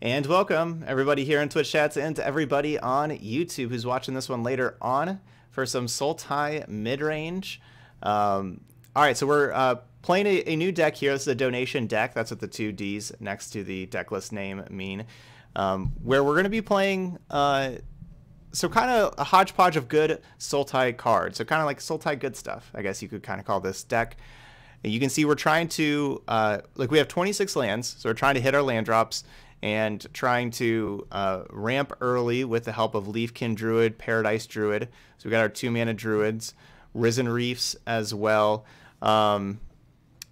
And welcome, everybody here in Twitch chats and to everybody on YouTube who's watching this one later on for some Sultai mid-range. All right, so we're playing a new deck here. This is a donation deck. That's what the two Ds next to the deck list name mean. Where we're going to be playing so kind of a hodgepodge of good Sultai cards. So kind of like Sultai good stuff, I guess you could kind of call this deck. And you can see we're trying to, like we have 26 lands, so we're trying to hit our land drops and trying to ramp early with the help of Leafkin Druid, Paradise Druid. So we got our 2-mana Druids, Risen Reefs as well to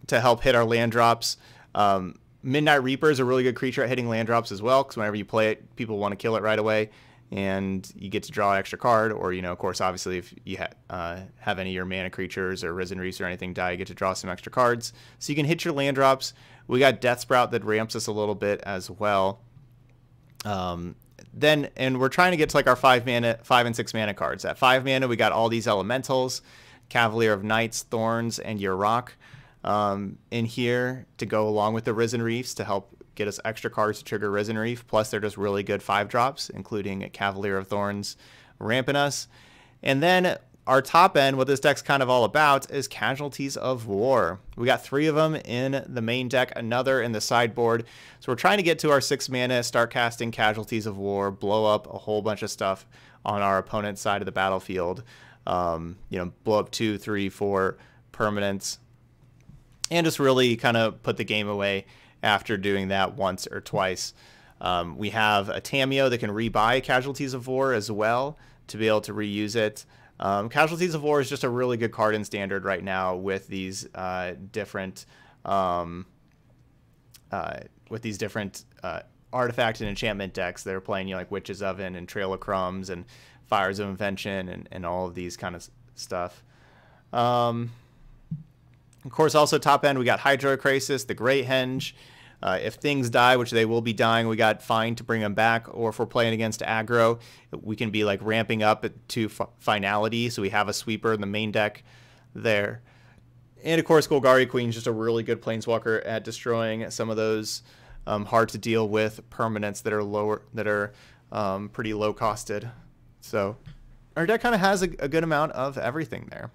help hit our land drops. Midnight Reaper is a really good creature at hitting land drops as well, because whenever you play it, people want to kill it right away, and you get to draw an extra card, or, you know, of course, obviously, if you have any of your mana creatures or Risen Reefs or anything die, you get to draw some extra cards. So you can hit your land drops. We got Deathsprout that ramps us a little bit as well. And we're trying to get to, like, our 5 and 6 mana cards. At 5 mana, we got all these Elementals, Cavalier of Knights, Thorns, and Yurok in here to go along with the Risen Reefs to help get us extra cards to trigger Risen Reef. Plus, they're just really good 5-drops, including Cavalier of Thorns ramping us. And then our top end, what this deck's kind of all about, is Casualties of War. We got 3 of them in the main deck, another in the sideboard. So we're trying to get to our 6-mana, start casting Casualties of War, blow up a whole bunch of stuff on our opponent's side of the battlefield. You know, blow up 2, 3, 4 permanents, and just really kind of put the game away after doing that once or twice. We have a Tamiyo that can rebuy Casualties of War as well to be able to reuse it. Casualties of War is just a really good card in Standard right now with these different artifact and enchantment decks that are playing, you know, like Witch's Oven and Trail of Crumbs and Fires of Invention and all of these kind of stuff. Of course, also top end, we got Hydro Krasis, the Great Henge. If things die, which they will be dying, we got Find to bring them back. Or if we're playing against aggro, we can be like ramping up to Finality. So we have a sweeper in the main deck there. And of course, Golgari Queen is just a really good planeswalker at destroying some of those hard to deal with permanents that are lower, that are pretty low costed. So our deck kind of has a good amount of everything there.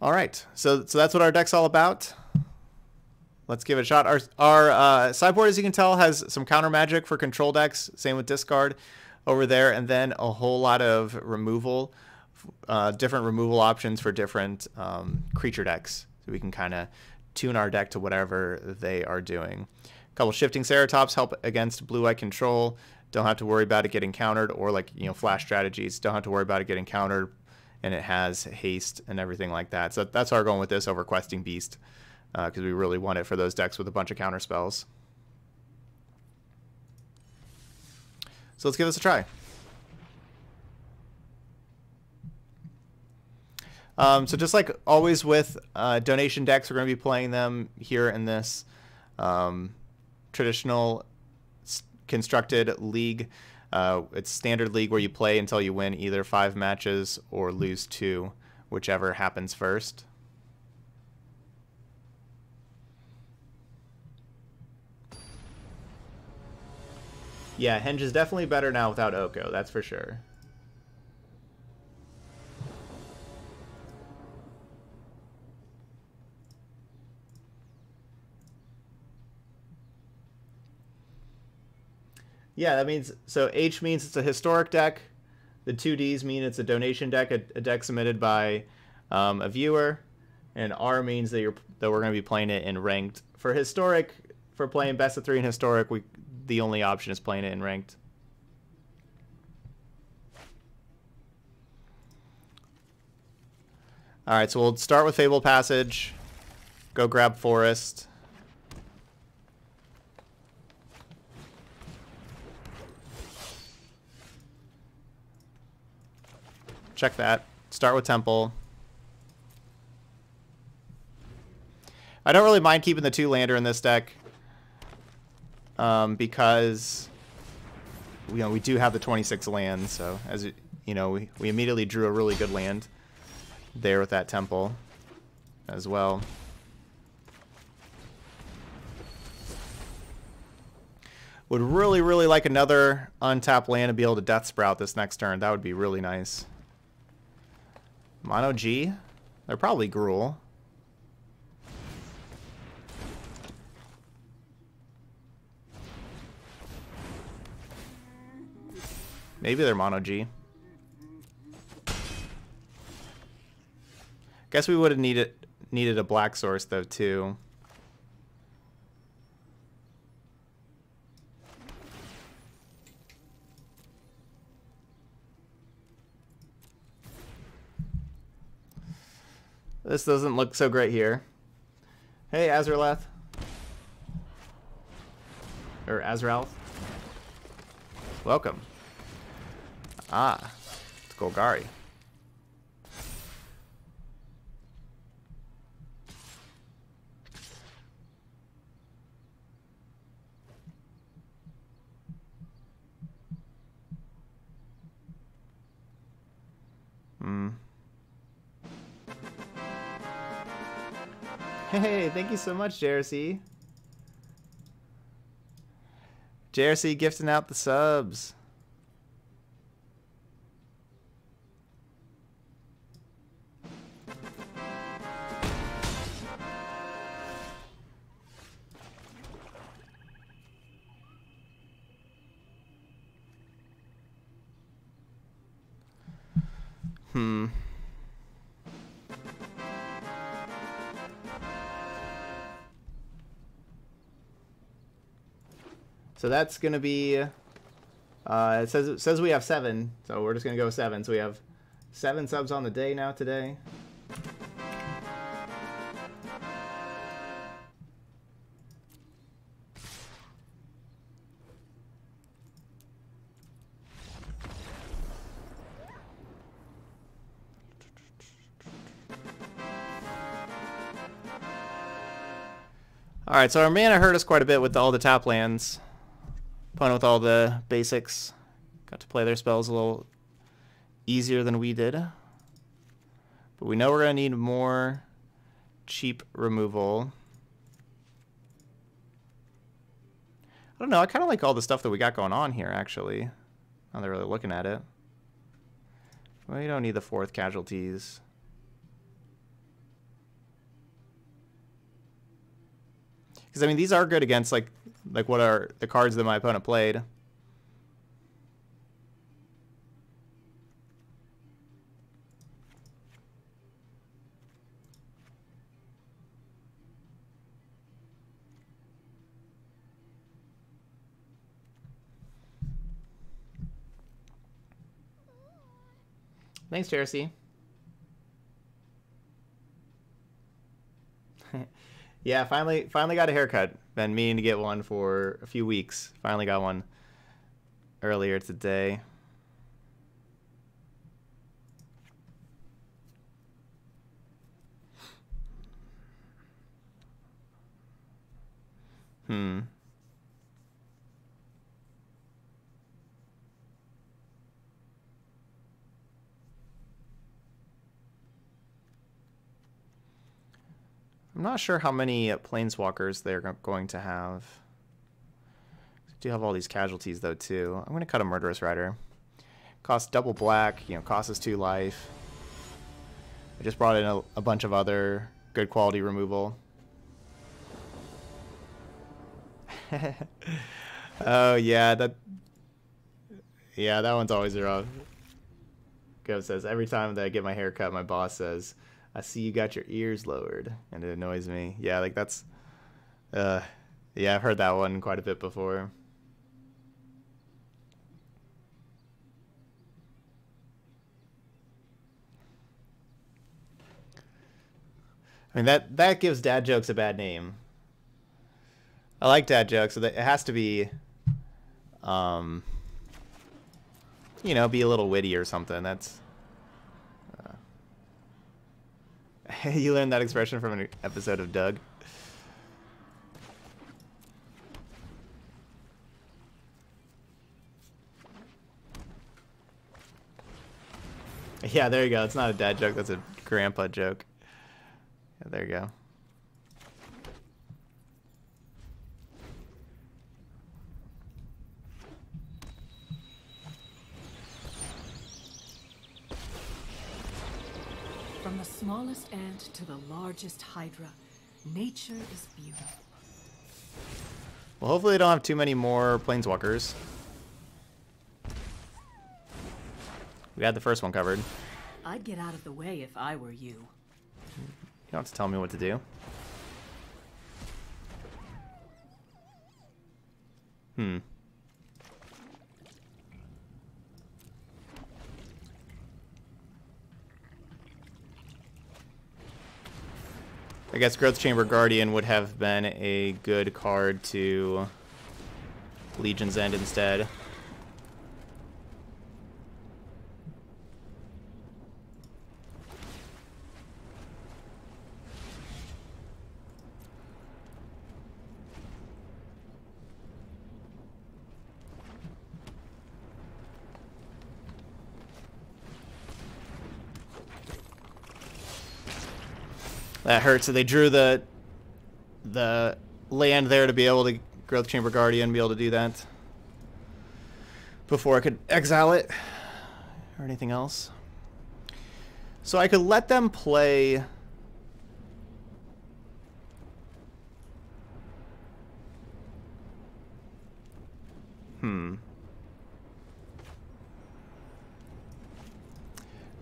All right, so that's what our deck's all about. Let's give it a shot. Our sideboard, as you can tell, has some counter magic for control decks. Same with discard over there, and then a whole lot of removal, different removal options for different creature decks. So we can kind of tune our deck to whatever they are doing. A couple Shifting Ceratops help against blue-eye control. Don't have to worry about it getting countered, or like, you know, flash strategies. Don't have to worry about it getting countered. And it has haste and everything like that. So that's our goal with this over Questing Beast, because we really want it for those decks with a bunch of counter spells. So let's give this a try. So just like always with donation decks, we're going to be playing them here in this traditional constructed league. It's standard league where you play until you win either 5 matches or lose 2, whichever happens first. Yeah, Henge is definitely better now without Oko, that's for sure. Yeah, that means, so H means it's a historic deck. The 2Ds mean it's a donation deck, a deck submitted by a viewer. And R means that we're going to be playing it in ranked. For historic, for playing best of 3 in historic, the only option is playing it in ranked. All right, so we'll start with Fabled Passage. Go grab Forest. Check that. Start with Temple. I don't really mind keeping the 2-lander in this deck because, you know, we do have the 26 lands. So, as you know, we immediately drew a really good land there with that Temple as well. Would really, really like another untapped land to be able to Deathsprout this next turn. That would be really nice. Mono G. They're probably Gruul. Maybe they're Mono G. Guess we would have needed a black source though too. This doesn't look so great here. Hey, Azraleth. Or Azraleth. Welcome. Ah, it's Golgari. Hey, thank you so much, JRC. JRC gifting out the subs. So that's gonna be. It says we have 7, so we're just gonna go 7. So we have 7 subs on the day now today. All right, so our mana hurt us quite a bit with all the tap lands. Opponent with all the basics got to play their spells a little easier than we did. But we know we're going to need more cheap removal. I don't know. I kind of like all the stuff that we got going on here, actually. Now they're really looking at it. Well, you don't need the 4th casualties. Because, I mean, these are good against, like what are the cards that my opponent played. Thanks, Jersey. Yeah, finally got a haircut. Been meaning to get one for a few weeks. Finally got one earlier today. I'm not sure how many planeswalkers they're going to have. I do have all these casualties though too. I'm gonna cut a Murderous Rider. Costs double black, you know, costs us 2 life. I just brought in a bunch of other good quality removal. Oh yeah, that one's always rough. Gov says every time that I get my hair cut, my boss says, "I see you got your ears lowered," and it annoys me. Yeah, like that's, yeah, I've heard that one quite a bit before. I mean, that gives dad jokes a bad name. I like dad jokes, so that it has to be, you know, be a little witty or something. That's. You learned that expression from an episode of Doug. Yeah, there you go. It's not a dad joke. That's a grandpa joke. Yeah, there you go. the smallest ant to the largest hydra, nature is beautiful. Well, hopefully they don't have too many more planeswalkers. We had the first one covered. I'd get out of the way if I were you. You don't have to tell me what to do. Hmm. I guess Growth Chamber Guardian would have been a good card to Legion's End instead. That hurts. So they drew the land there to be able to Growth Chamber Guardian, be able to do that before I could exile it or anything else. So I could let them play.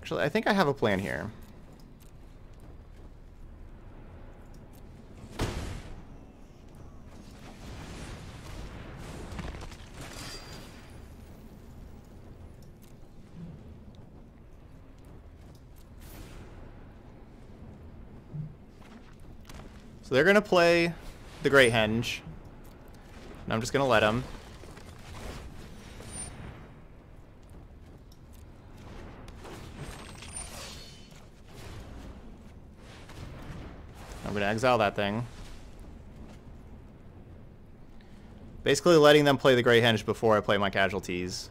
Actually, I think I have a plan here. So they're going to play the Great Henge, and I'm just going to let them. I'm going to exile that thing. Basically letting them play the Great Henge before I play my casualties.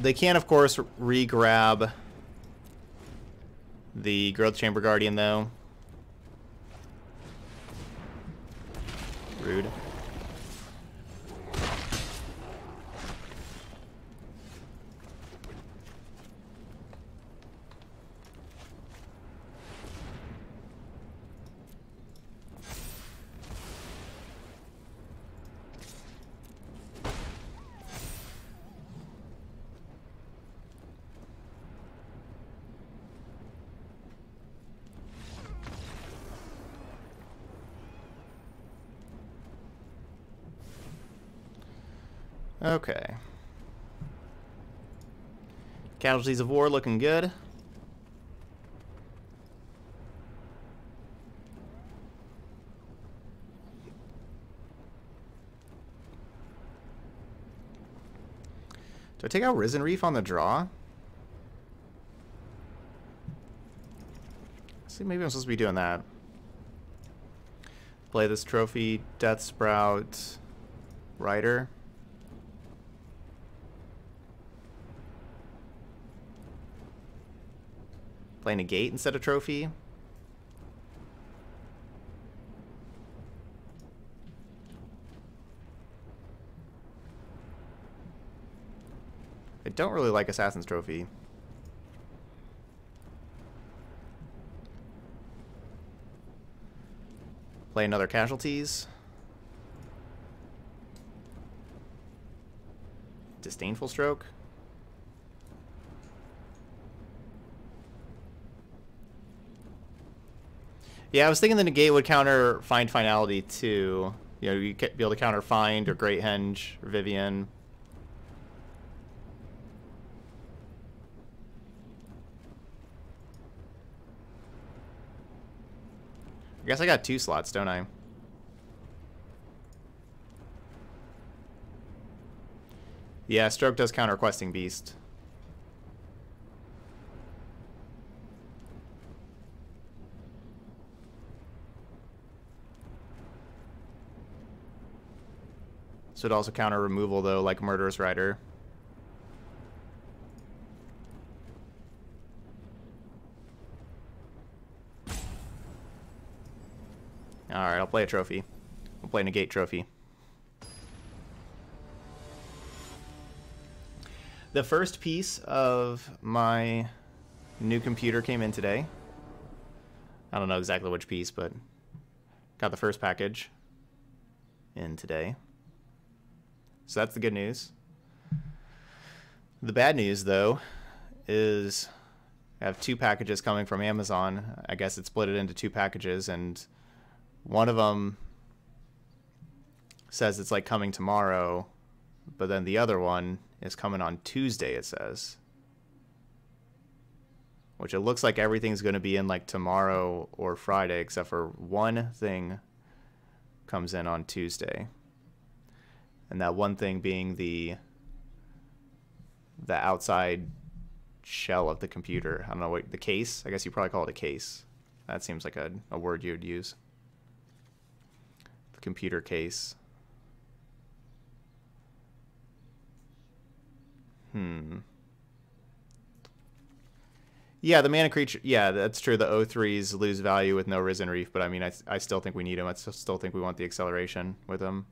They can, of course, re-grab the Growth Chamber Guardian, though. Rude. Okay. Casualties of War looking good. Do I take out Risen Reef on the draw? See, maybe I'm supposed to be doing that. Play this trophy, Deathsprout, Rider. Play Negate instead of Trophy. I don't really like Assassin's Trophy. Play another Casualties. Disdainful Stroke. Yeah, I was thinking the Negate would counter Find Finality too. You know, you'd be able to counter Find or Great Henge or Vivian. I guess I got two slots, don't I? Yeah, Stroke does counter Questing Beast. So it'd also counter removal, though, like Murderous Rider. Alright, I'll play a trophy. I'll play Negate Trophy. The first piece of my new computer came in today. I don't know exactly which piece, but got the first package in today. So that's the good news. The bad news, though, is I have two packages coming from Amazon. I guess it's split it into two packages, and one of them says it's like coming tomorrow, but then the other one is coming on Tuesday, it says. Which it looks like everything's going to be in like tomorrow or Friday, except for one thing comes in on Tuesday. And that one thing being the outside shell of the computer. I don't know what, the case? I guess you probably call it a case. That seems like a word you would use. The computer case. Yeah, the mana creature... Yeah, that's true. The O3s lose value with no Risen Reef, but I mean, I still think we need them. I still think we want the acceleration with them.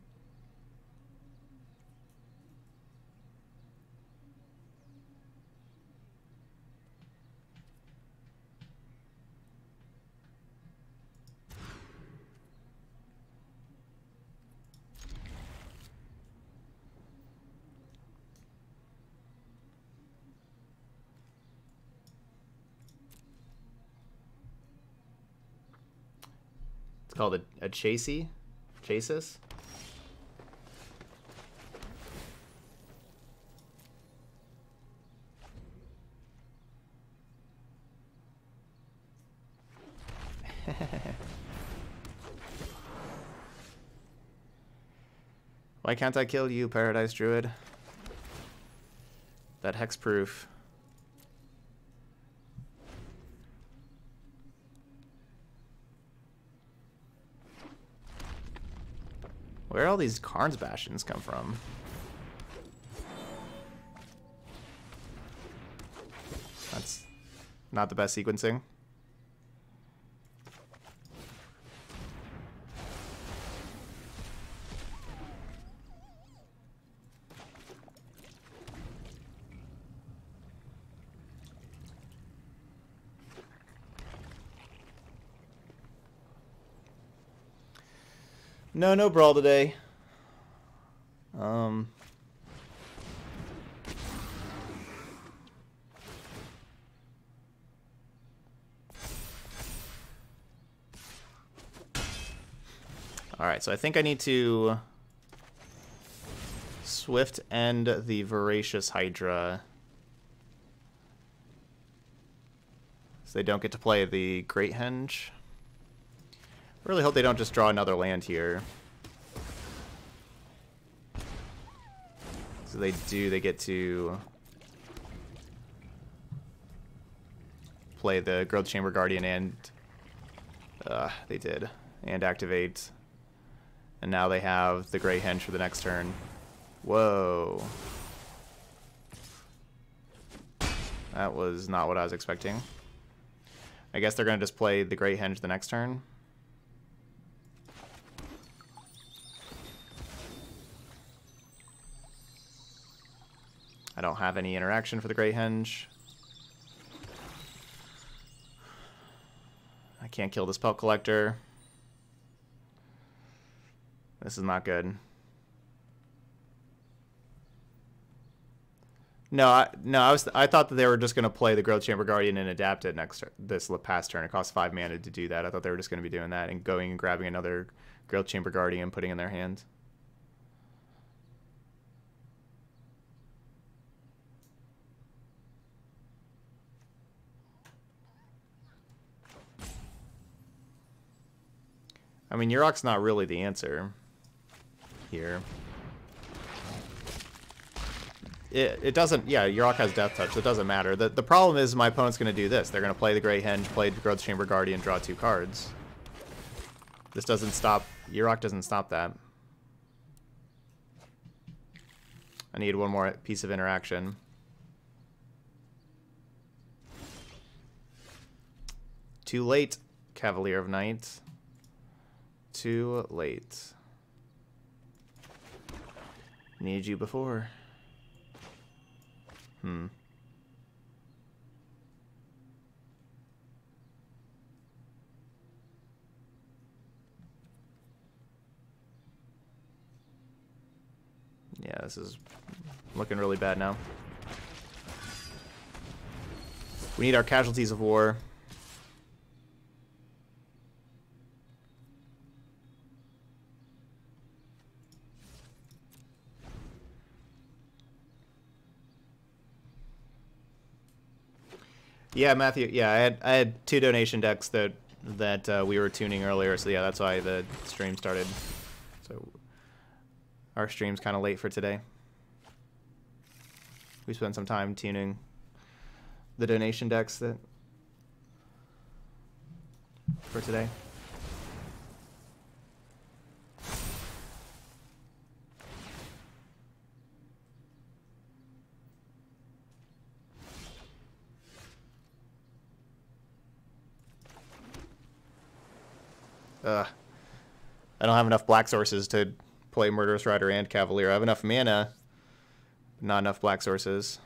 Called a chasey, chases. Why can't I kill you, Paradise Druid? That hexproof. Where all these Karn's Bastions come from? That's not the best sequencing. No brawl today. Alright, so I think I need to Swift End the Voracious Hydra, so they don't get to play the Great Henge. I really hope they don't just draw another land here. So they do, they get to play the Growth Chamber Guardian and they did. And activate. And now they have the Great Henge for the next turn. Whoa. That was not what I was expecting. I guess they're gonna just play the Great Henge the next turn. I don't have any interaction for the Great Henge. I can't kill this Pelt Collector. This is not good. No, I thought that they were just going to play the Growth Chamber Guardian and adapt it next this past turn. It costs 5 mana to do that. I thought they were just going to be doing that and going and grabbing another Growth Chamber Guardian and putting it in their hand. I mean, Yurok's not really the answer here. It doesn't... Yeah, Yurok has Death Touch. So it doesn't matter. The problem is my opponent's going to do this. They're going to play the Great Henge, play the Growth Chamber Guardian, draw 2 cards. This doesn't stop... Yurok doesn't stop that. I need one more piece of interaction. Too late, Cavalier of Night. Too late. Needed you before. Yeah, this is looking really bad now. We need our Casualties of War. Yeah, Matthew. Yeah, I had two donation decks that we were tuning earlier, so yeah, that's why the stream started. So our stream's kind of late for today. We spent some time tuning the donation decks that for today. I don't have enough black sources to play Murderous Rider and Cavalier. I have enough mana, but not enough black sources.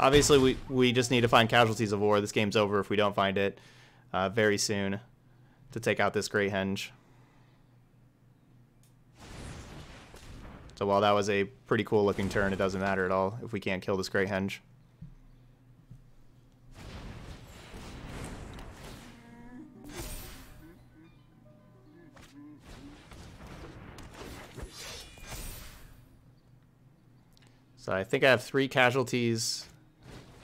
Obviously, we just need to find Casualties of War. This game's over if we don't find it very soon to take out this Great Henge. So while that was a pretty cool-looking turn, it doesn't matter at all if we can't kill this Great Henge. So I think I have 3 Casualties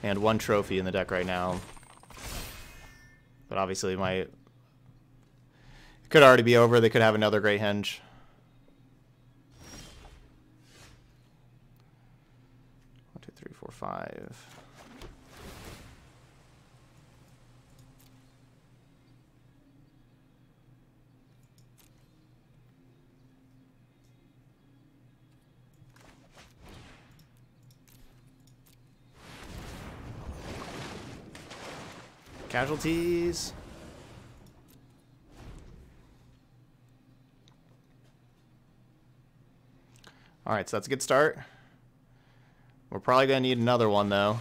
and 1 trophy in the deck right now. But obviously it could already be over. They could have another Great Henge. One, two, three, four, five. Casualties. Alright, so that's a good start. We're probably going to need another one, though.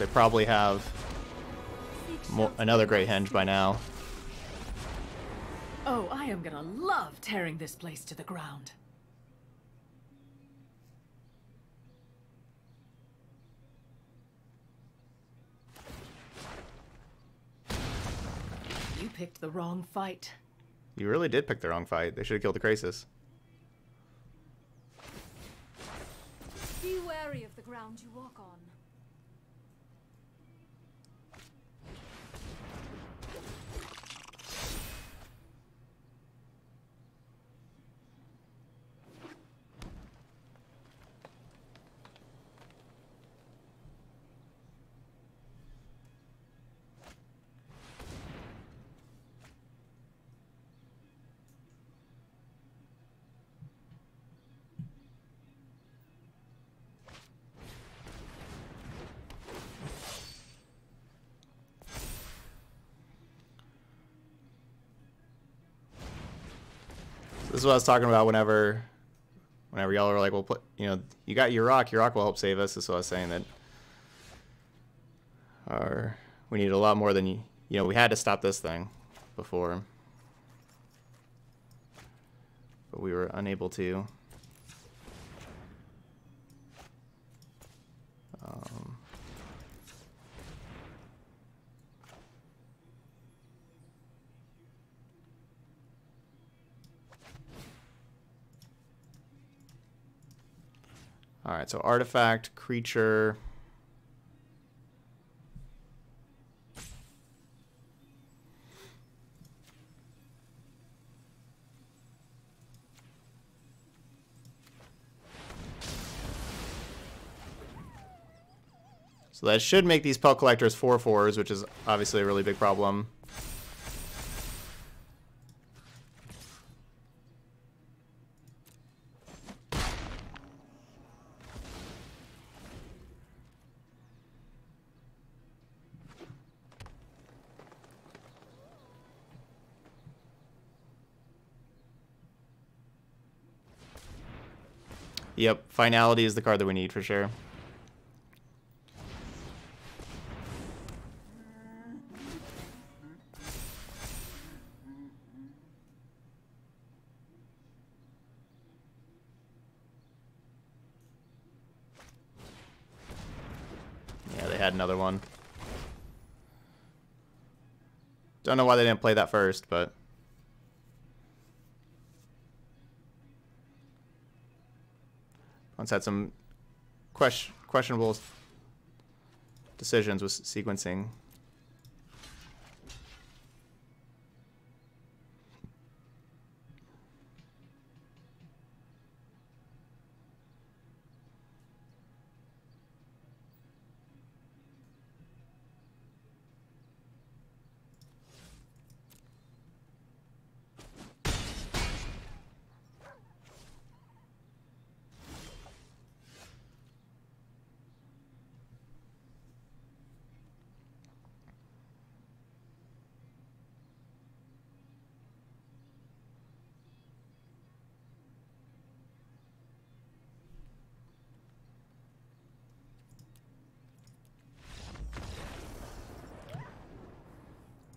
They probably have another Great Henge by now. Oh, I am going to love tearing this place to the ground. You picked the wrong fight. You really did pick the wrong fight. They should have killed the Krasis. Be wary of the ground you walk on. This is what I was talking about whenever y'all were like, well, you know, you got Yurok will help save us. That's what I was saying, that we need a lot more than, you know, we had to stop this thing before. But we were unable to. All right, so artifact, creature. So that should make these Pelt Collectors 4/4s, which is obviously a really big problem. Yep, Finality is the card that we need for sure. Yeah, they had another one. Don't know why they didn't play that first, but... Once had some questionable decisions with sequencing.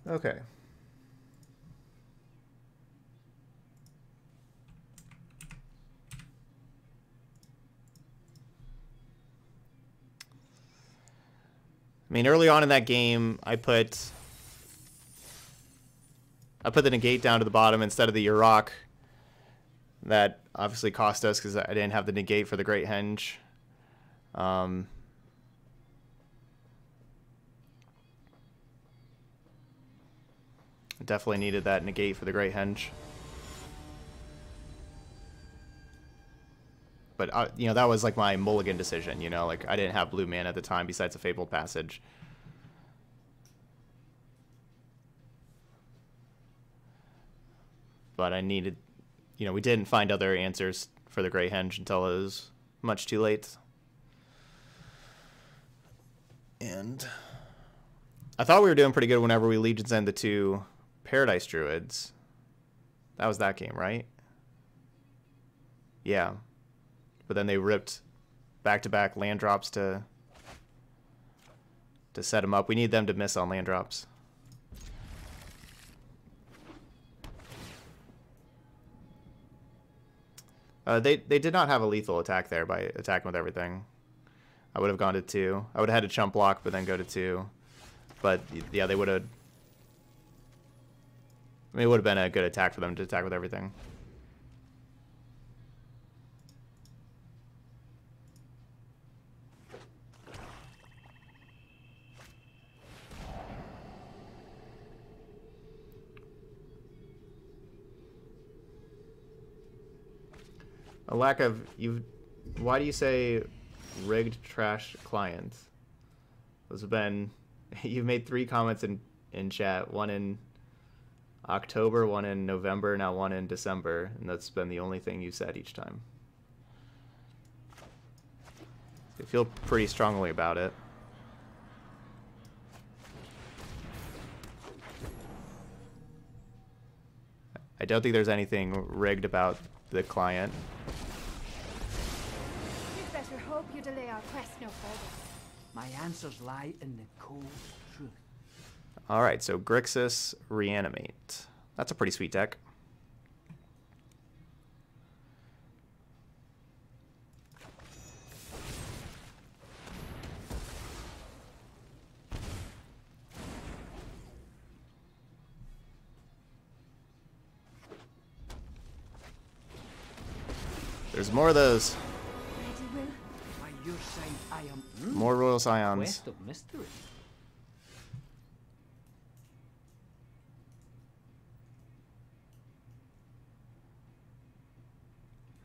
Okay. I mean, early on in that game, I put the Negate down to the bottom instead of the Yurok. That obviously cost us because I didn't have the Negate for the Great Henge. Definitely needed that Negate for the Great Henge. But, you know, that was like my mulligan decision, you know? Like, I didn't have blue mana at the time besides a Fabled Passage. But I needed... You know, we didn't find other answers for the Great Henge until it was much too late. And... I thought we were doing pretty good whenever we Legion's End the two... Paradise Druids. That was that game, right? Yeah. But then they ripped back-to-back land drops to set them up. We need them to miss on land drops. They did not have a lethal attack there by attacking with everything. I would have gone to 2. I would have had to chump block, but then go to 2. But, yeah, they would have... I mean, it would have been a good attack for them to attack with everything. A lack of... Why do you say rigged trash clients? Those have been... You've made 3 comments in chat. One in... October, one in November, now one in December, and that's been the only thing you've said each time. I feel pretty strongly about it. I don't think there's anything rigged about the client. You'd better hope you delay our quest no further. My answers lie in the cold truth. All right, so Grixis, Reanimate. That's a pretty sweet deck. There's more of those. More Royal Scions. Quest of Mystery.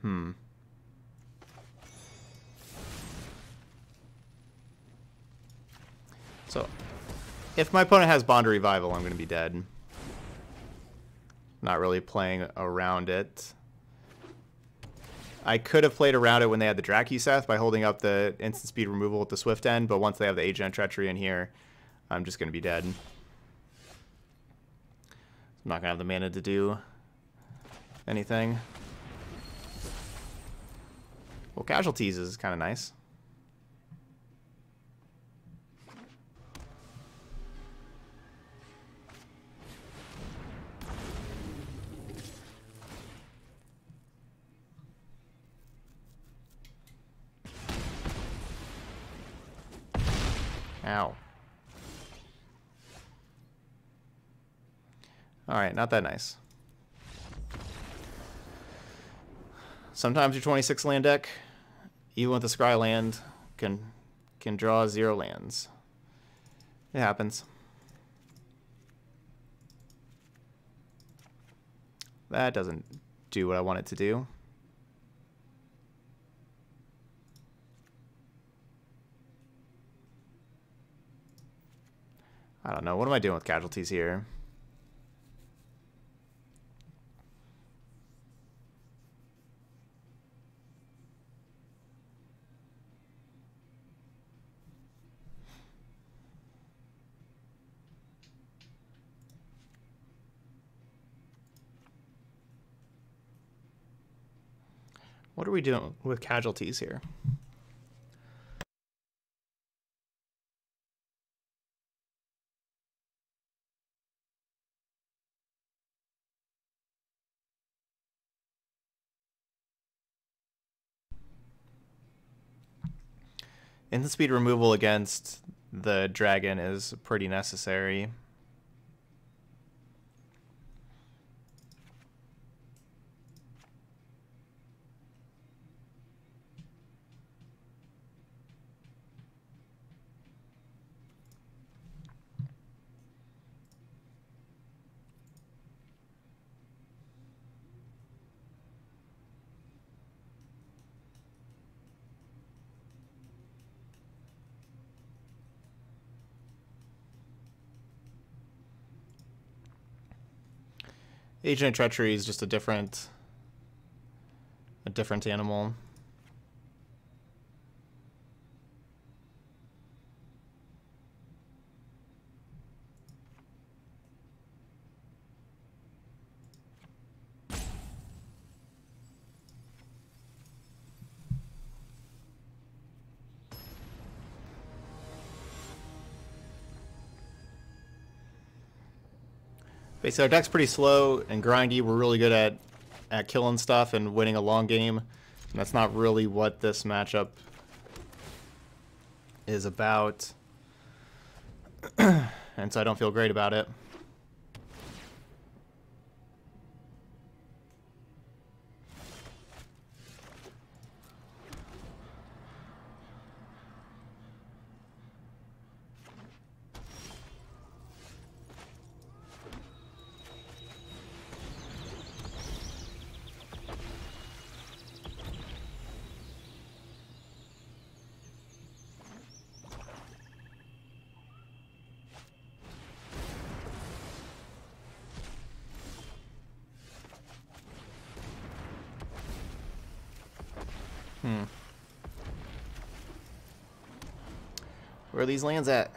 Hmm. So, if my opponent has Bond Revival, I'm going to be dead. Not really playing around it. I could have played around it when they had the Drakuseth by holding up the instant speed removal with the Swift End, but once they have the Agent of Treachery in here, I'm just going to be dead. I'm not going to have the mana to do anything. Well, Casualties is kind of nice. Ow. Alright, not that nice. Sometimes your 26 land deck, even with a scry land, can draw 0 lands. It happens. That doesn't do what I want it to do. I don't know. What am I doing with Casualties here? What are we doing with Casualties here? Instant speed removal against the dragon is pretty necessary. Agent of Treachery is just a different animal. So our deck's pretty slow and grindy. We're really good at killing stuff and winning a long game. And that's not really what this matchup is about. And so I don't feel great about it. Where are these lands at?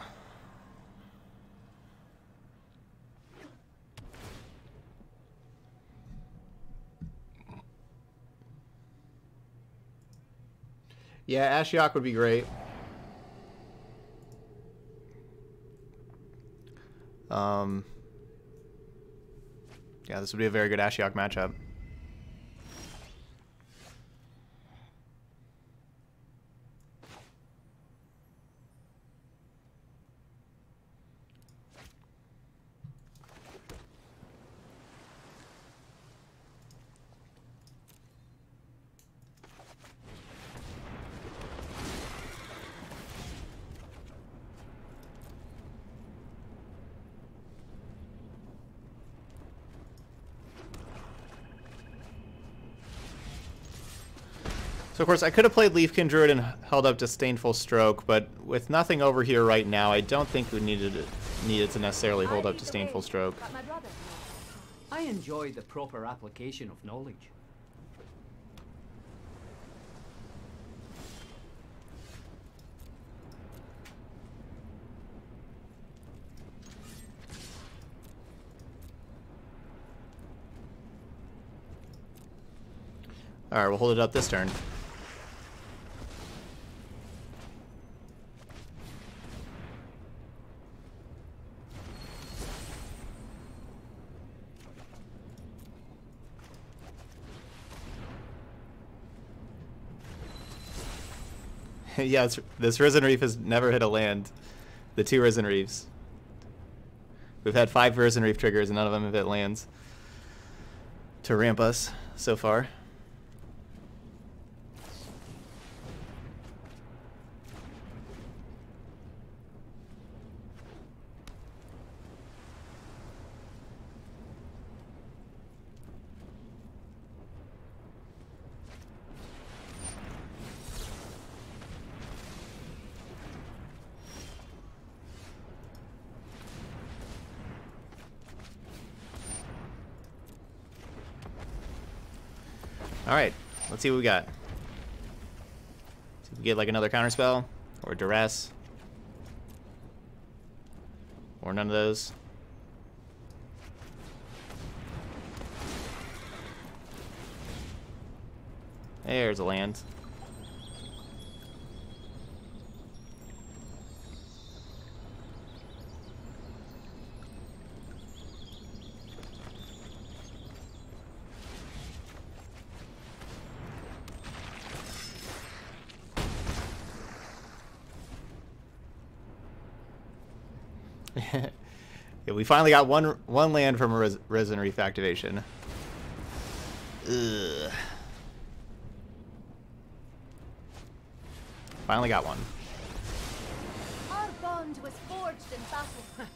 Yeah, Ashiok would be great. Yeah, this would be a very good Ashiok matchup. of course, I could have played Leafkin Druid and held up Disdainful Stroke, but with nothing over here right now, I don't think we needed to necessarily hold up Disdainful Stroke. I enjoy the proper application of knowledge. Alright, we'll hold it up this turn. Yeah, this Risen Reef has never hit a land. The two Risen Reefs. We've had 5 Risen Reef triggers and none of them have hit lands to ramp us so far. Alright, let's see what we got. See if we get like another counterspell, or duress, or none of those. There's a land. We finally got one land from a Risen Reef activation. Ugh. Finally got one. Our bond was forged in battle.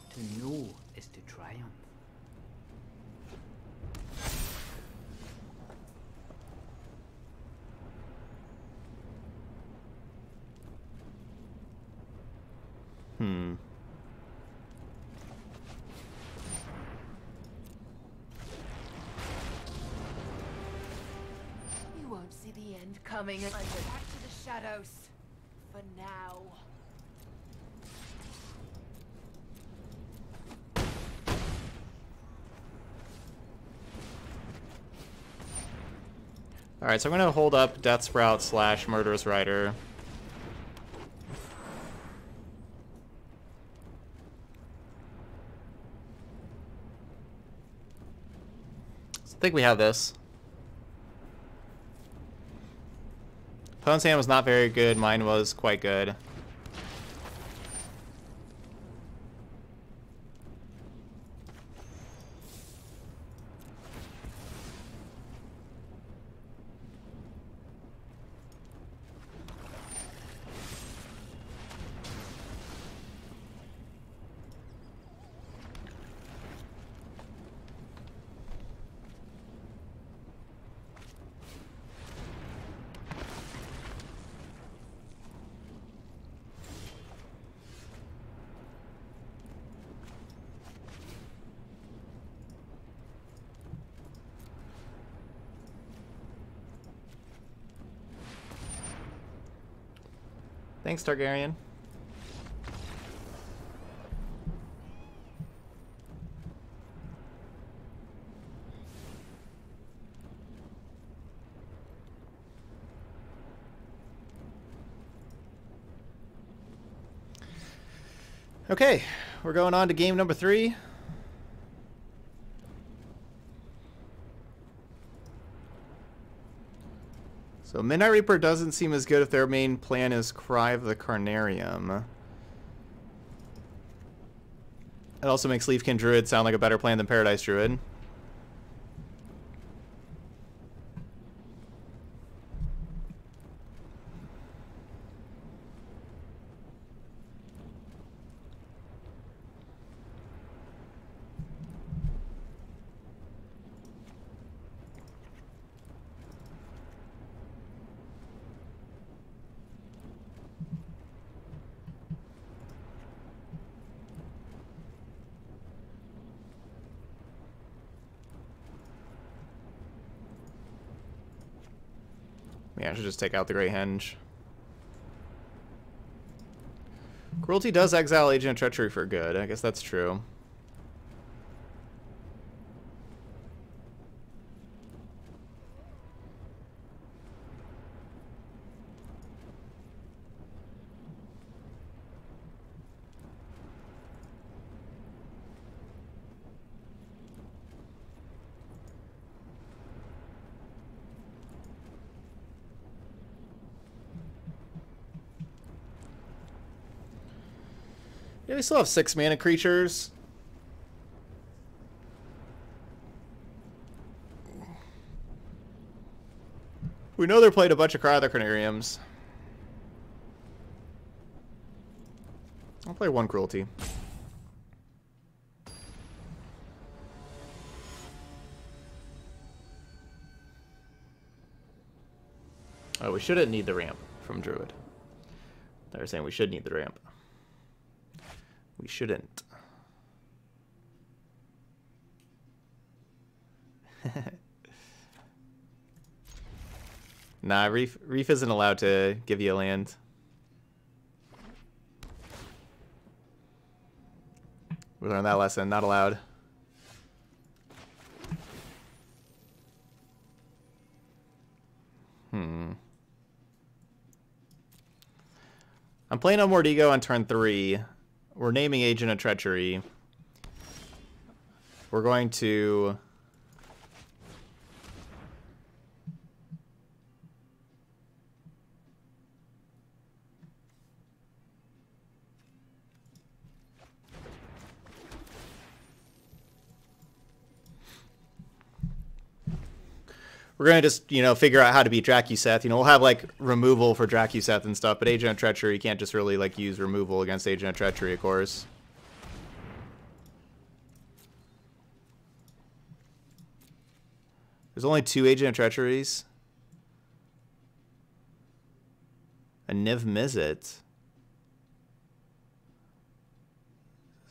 To know is to triumph. Coming back to the shadows for now. All right, so I'm going to hold up Deathsprout / Murderous Rider. So I think we have this. Opponent's hand was not very good. Mine was quite good. Thanks, Targaryen. Okay, we're going on to game number 3. So Midnight Reaper doesn't seem as good if their main plan is Cry of the Carnarium. It also makes Leafkin Druid sound like a better plan than Paradise Druid. Yeah, I should just take out the Great Henge. Cruelty does exile Agent of Treachery for good. I guess that's true. Yeah, we still have 6 mana creatures. We know they're played a bunch of Cronariums. I'll play 1 Cruelty. Oh, we shouldn't need the ramp from Druid. They were saying we should need the ramp. We shouldn't. Nah, Reef isn't allowed to give you a land. We learned that lesson. Not allowed. I'm playing on Mordigo on turn 3. We're naming Agent of Treachery. We're going to just, you know, figure out how to beat Drakuseth. You know, we'll have, like, removal for Drakuseth and stuff, but Agent of Treachery, you can't just really, like, use removal against Agent of Treachery, of course. There's only 2 Agent of Treacheries. A Niv-Mizzet.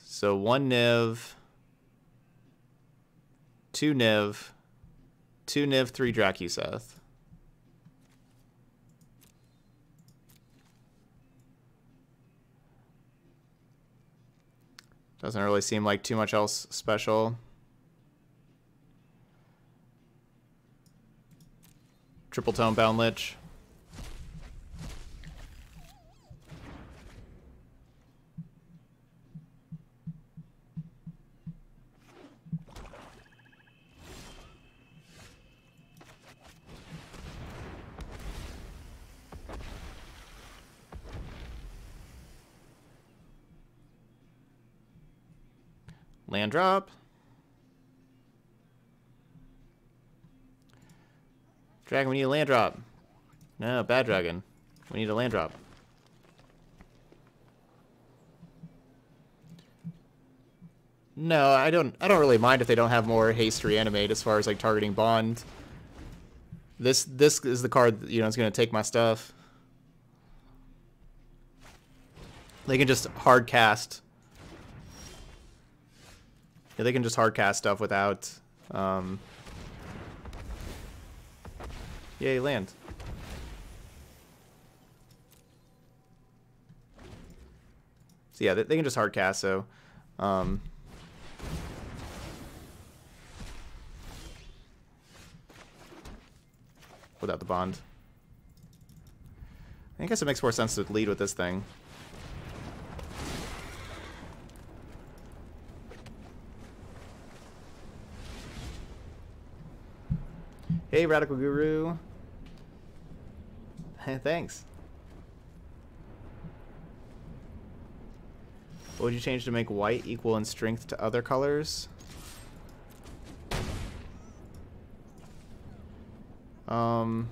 So 1 Niv, 2 Niv, 2 Niv, 3 Drakuseth. Doesn't really seem like too much else special. Triple Tome Bound Lich. Land drop. Dragon, we need a land drop. No, bad dragon. We need a land drop. No, I don't really mind if they don't have more haste to reanimate as far as like targeting Bond. This is the card, you know, it's gonna take my stuff. They can just hard cast. Yeah, they can just hard cast stuff without, yay, land. So yeah, they can just hard cast, so, without the bond. I guess it makes more sense to lead with this thing. Hey, Radical Guru. Thanks. What would you change to make white equal in strength to other colors? I don't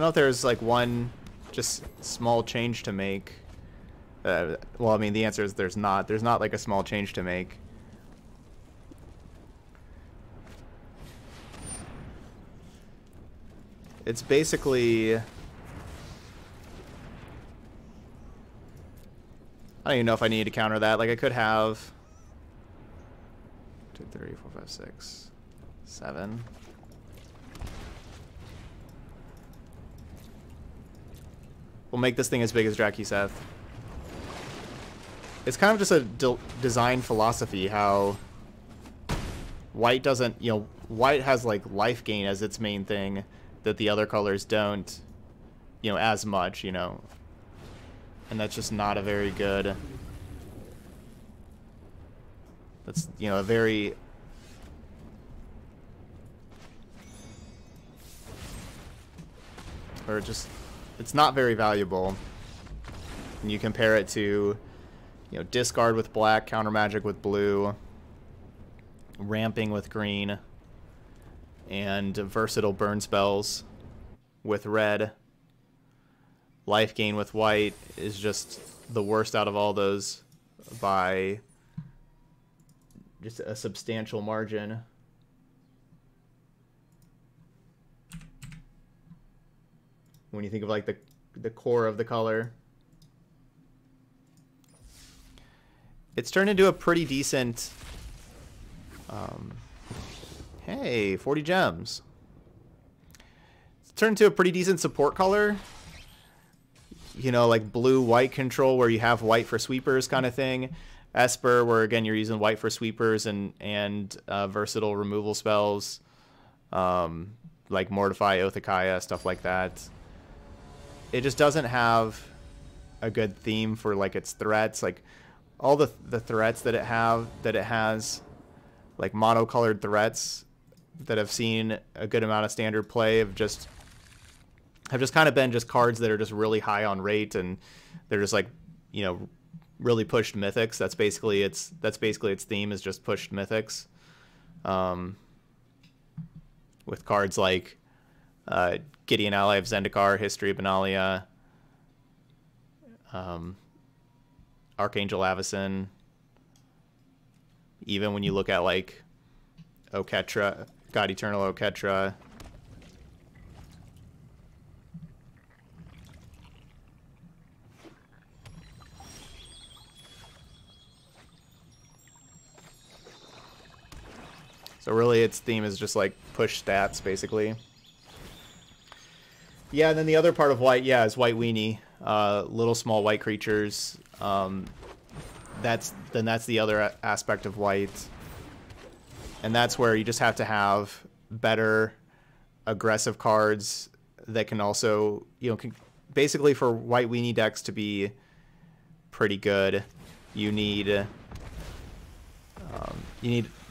know if there's like one just small change to make. Well, I mean, the answer is there's not. There's not like a small change to make. It's basically, I don't even know if I need to counter that. Like, I could have 2, 3, 4, 5, 6, 7. We'll make this thing as big as Drakuseth. It's kind of just a design philosophy, how white doesn't, you know, white has like life gain as its main thing that the other colors don't, you know, as much, you know. And that's just not a very good, that's, you know, a very or just, it's not very valuable. And you compare it to, you know, discard with black, counter magic with blue, ramping with green, and versatile burn spells with red. Life gain with white is just the worst out of all those by just a substantial margin. When you think of like the core of the color, it's turned into a pretty decent. Hey, 40 gems. It's turned into a pretty decent support color. You know, like blue-white control, where you have white for sweepers kind of thing. Esper, where again you're using white for sweepers and versatile removal spells, like Mortify, Othakaya, stuff like that. It just doesn't have a good theme for like its threats, like all the threats that it has, like monocolored threats that have seen a good amount of standard play have just kind of been just cards that are just really high on rate, and they're just like, you know, really pushed mythics. That's basically its theme, is just pushed mythics. With cards like Gideon, Ally of Zendikar, History of Benalia, Archangel Avacyn. Even when you look at like Oketra, God Eternal Oketra. So really its theme is just like push stats, basically. Yeah, and then the other part of white, yeah, is white weenie, little small white creatures. That's the other aspect of white, and that's where you just have to have better aggressive cards that can also, you know, basically for white weenie decks to be pretty good, you need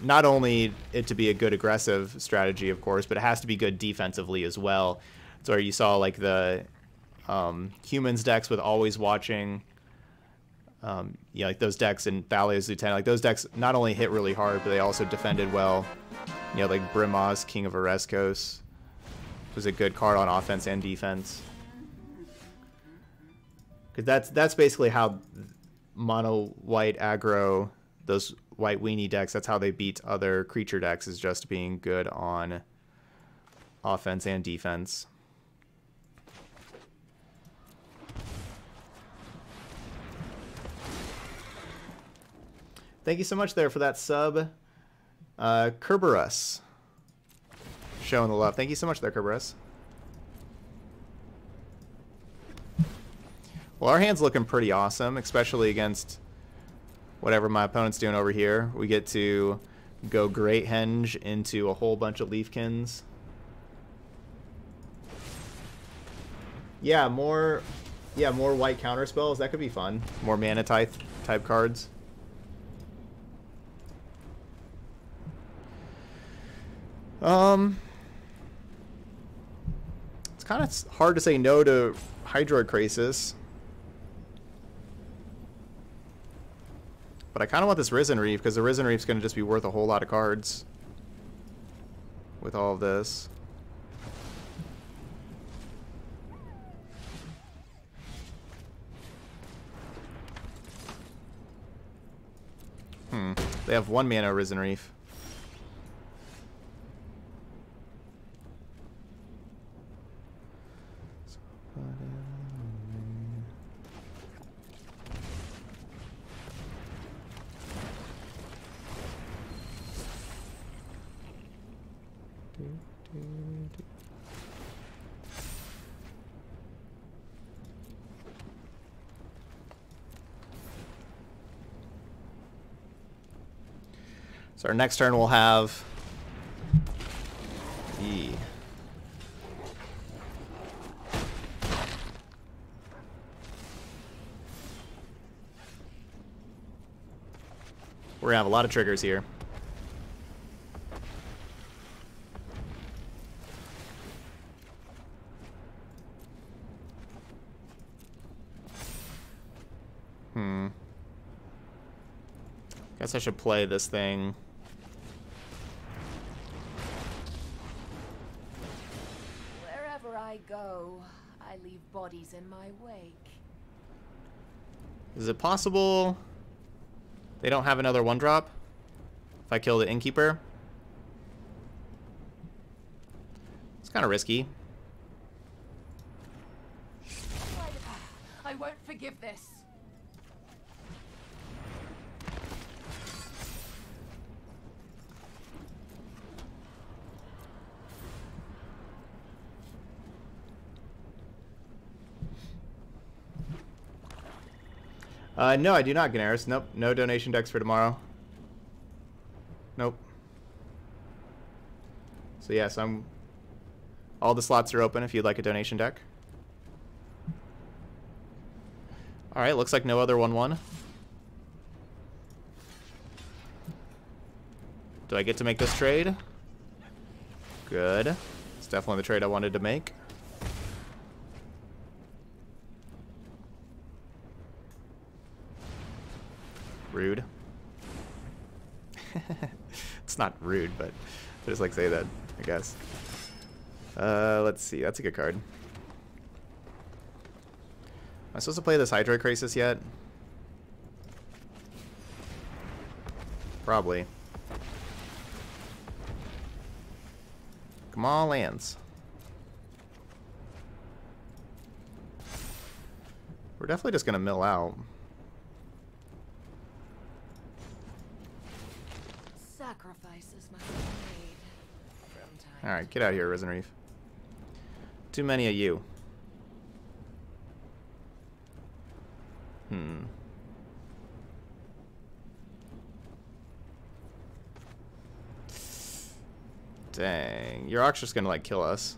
not only it to be a good aggressive strategy, of course, but it has to be good defensively as well. So you saw like the humans decks with Always Watching, you know, like those decks in Thalia's Lieutenant, like those decks not only hit really hard, but they also defended well. You know, like Brimaz, King of Oreskos, was a good card on offense and defense. Because that's basically how mono white aggro, those white weenie decks, that's how they beat other creature decks, is just being good on offense and defense. Thank you so much there for that sub. Kerberos, showing the love. Thank you so much there, Kerberos. Well, our hand's looking pretty awesome, especially against whatever my opponent's doing over here. We get to go Great Henge into a whole bunch of Leafkins. Yeah, more white counter spells. That could be fun. More mana type cards. It's kind of hard to say no to Hydroid Krasis, but I kind of want this Risen Reef, because the Risen Reef's going to just be worth a whole lot of cards with all of this. They have 1 mana Risen Reef. So our next turn we'll have the we're gonna have a lot of triggers here. Guess I should play this thing. Wherever I go, I leave bodies in my wake. Is it possible they don't have another one drop? If I kill the innkeeper? It's kind of risky. I won't forgive this. No, I do not, Ganaris. Nope. No donation decks for tomorrow. Nope. So yes, I'm... all the slots are open if you'd like a donation deck. Alright, looks like no other 1-1. Do I get to make this trade? Good. It's definitely the trade I wanted to make. Rude. It's not rude, but I just like say that, I guess. Let's see. That's a good card. Am I supposed to play this Hydro Krasis yet? Probably. Come on, lands. We're definitely just gonna mill out. Alright, get out of here, Risen Reef. Too many of you. Dang. Yurok's just gonna, like, kill us.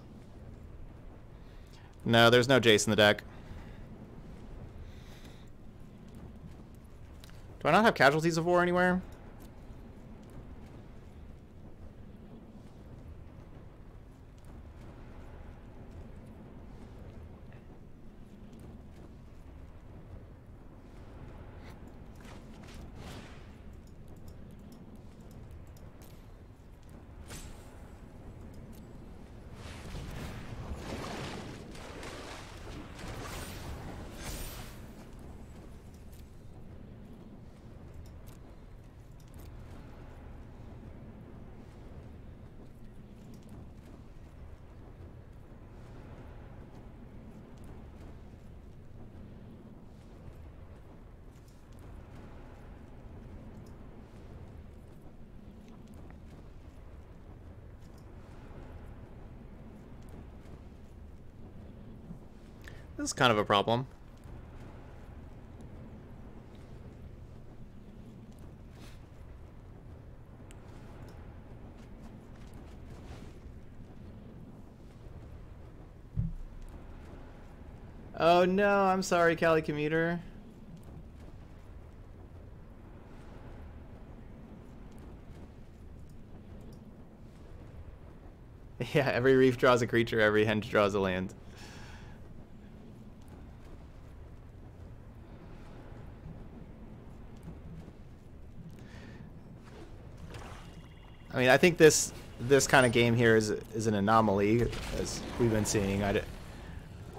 No, there's no Jace in the deck. Do I not have Casualties of War anywhere? This is kind of a problem. Oh no, I'm sorry, Cali Commuter. Yeah, every reef draws a creature, every henge draws a land. I mean, I think this kind of game here is an anomaly, as we've been seeing. I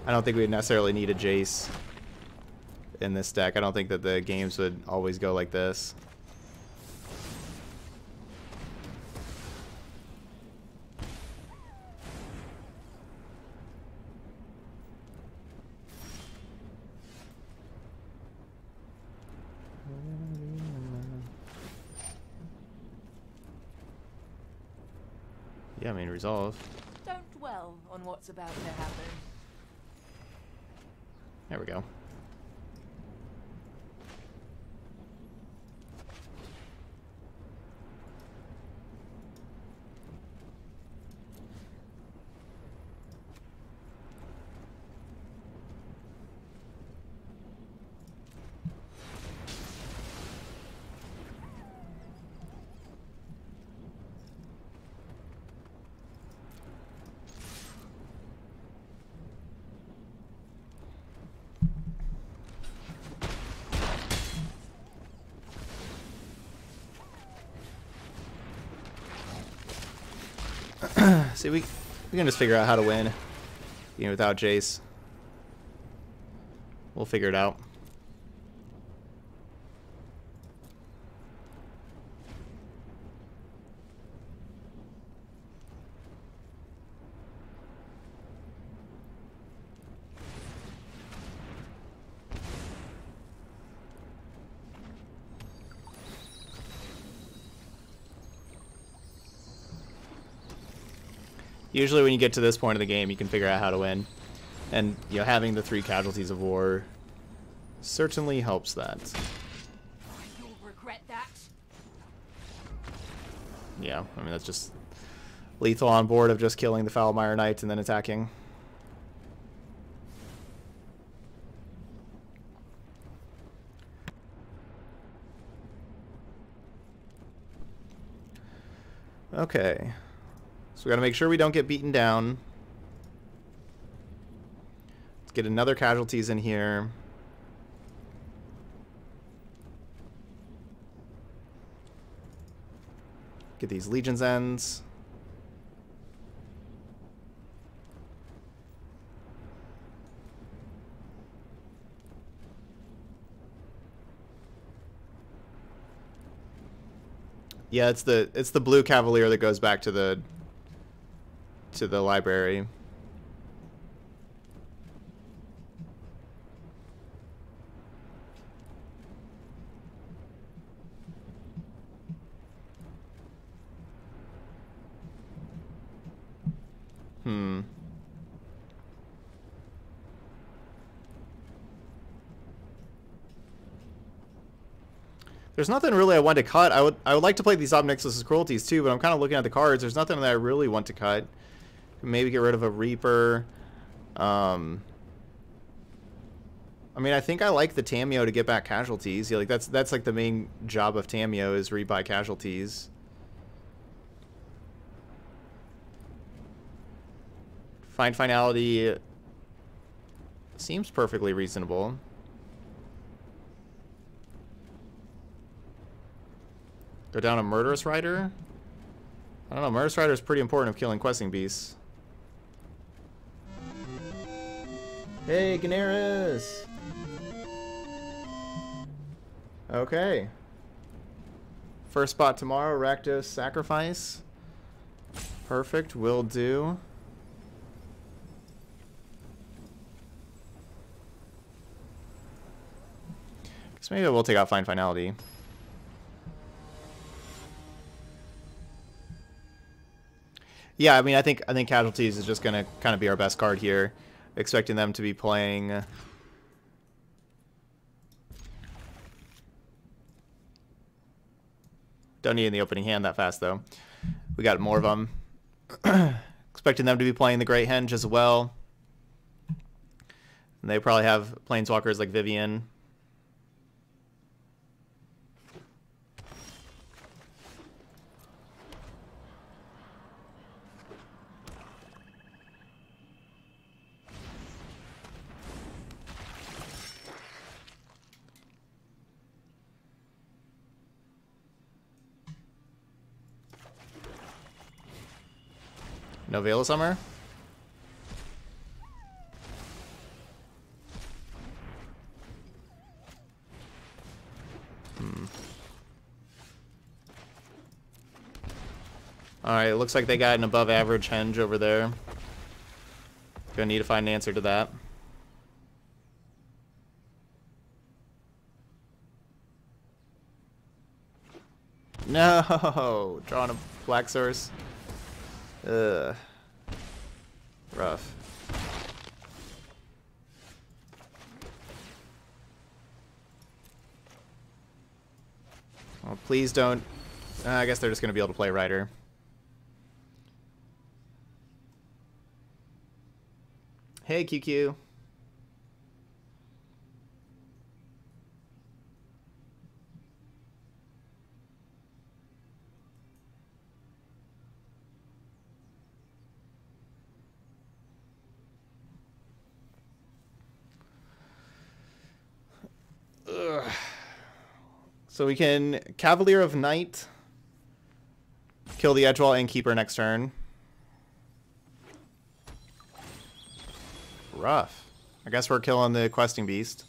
don't think we necessarily need a Jace in this deck. I don't think that the games would always go like this. Yeah, I mean, resolve. Don't dwell on what's about to happen. There we go. See, we can just figure out how to win, you know, without Jace. We'll figure it out. Usually when you get to this point of the game, you can figure out how to win. And, you know, having the 3 casualties of war certainly helps that. You'll regret that. Yeah, I mean, that's just lethal on board of just killing the Foulmire Knight and then attacking. Okay. So we gotta make sure we don't get beaten down. Let's get another casualties in here. Get these Legion's ends. Yeah, it's the blue Cavalier that goes back to the library. There's nothing really I want to cut. I would like to play these Obnixilus' Cruelties too, but I'm kind of looking at the cards. There's nothing that I really want to cut. Maybe get rid of a Reaper. I mean, I think I like the Tamiyo to get back casualties. Yeah, like that's like the main job of Tamiyo is rebuy casualties. Find Finality seems perfectly reasonable. Go down a Murderous Rider? I don't know, Murderous Rider is pretty important of killing Questing Beasts. Hey, Ganaris! Okay. First spot tomorrow, Rakdos Sacrifice. Perfect, will do. Guess maybe I will take out Find Finality. Yeah, I mean, I think Casualties is just gonna kind of be our best card here. Expecting them to be playing don't need in the opening hand that fast though. We got more of them. Expecting them to be playing the Great Henge as well. And they probably have planeswalkers like Vivian. No Veil Summer. Alright, it looks like they got an above average Henge over there. Gonna need to find an answer to that. No! Drawing a black source. Ugh. Rough. Well, please don't. I guess they're just going to be able to play Rider. Hey, QQ. So we can Cavalier of Night, kill the Edgewall Innkeeper next turn. rough. I guess we're killing the Questing Beast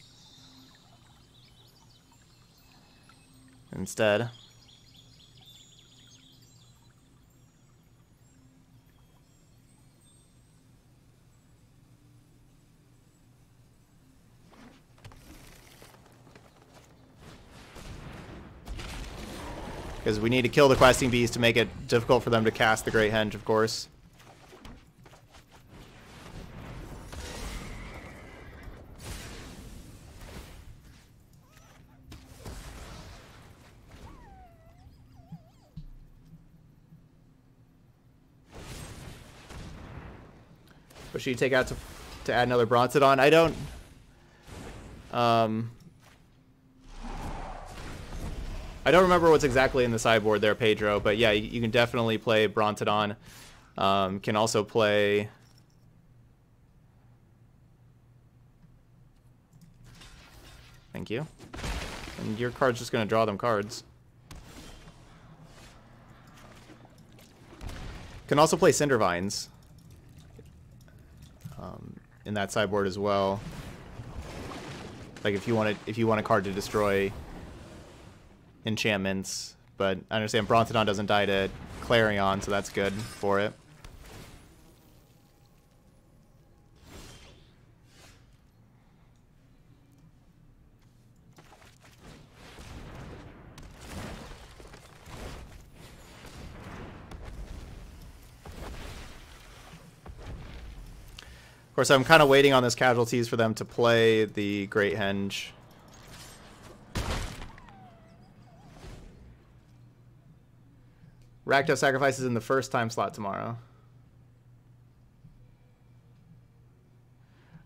instead. Because we need to kill the Questing Beast to make it difficult for them to cast the Great Henge, of course. What should you take out to add another Broncodon? I don't... I don't remember what's exactly in the sideboard there, Pedro, but yeah, you can definitely play Brontodon. Can also play... Thank you. And your card's just going to draw them cards. Can also play Cinder Vines in that sideboard as well. Like if you want a card to destroy enchantments, but I understand Brontodon doesn't die to Clarion, so that's good for it. Of course, I'm kind of waiting on this Casualties for them to play the Great Henge. Racked Up Sacrifices in the first time slot tomorrow.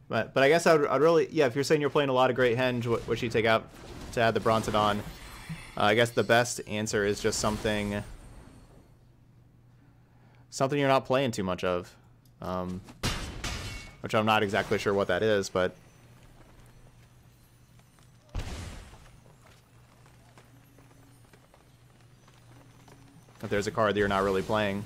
But I guess I'd really... Yeah, if you're saying you're playing a lot of Great Henge, what should you take out to add the Brontodon? I guess the best answer is just something... Something you're not playing too much of. Which I'm not exactly sure what that is, but... If there's a card that you're not really playing.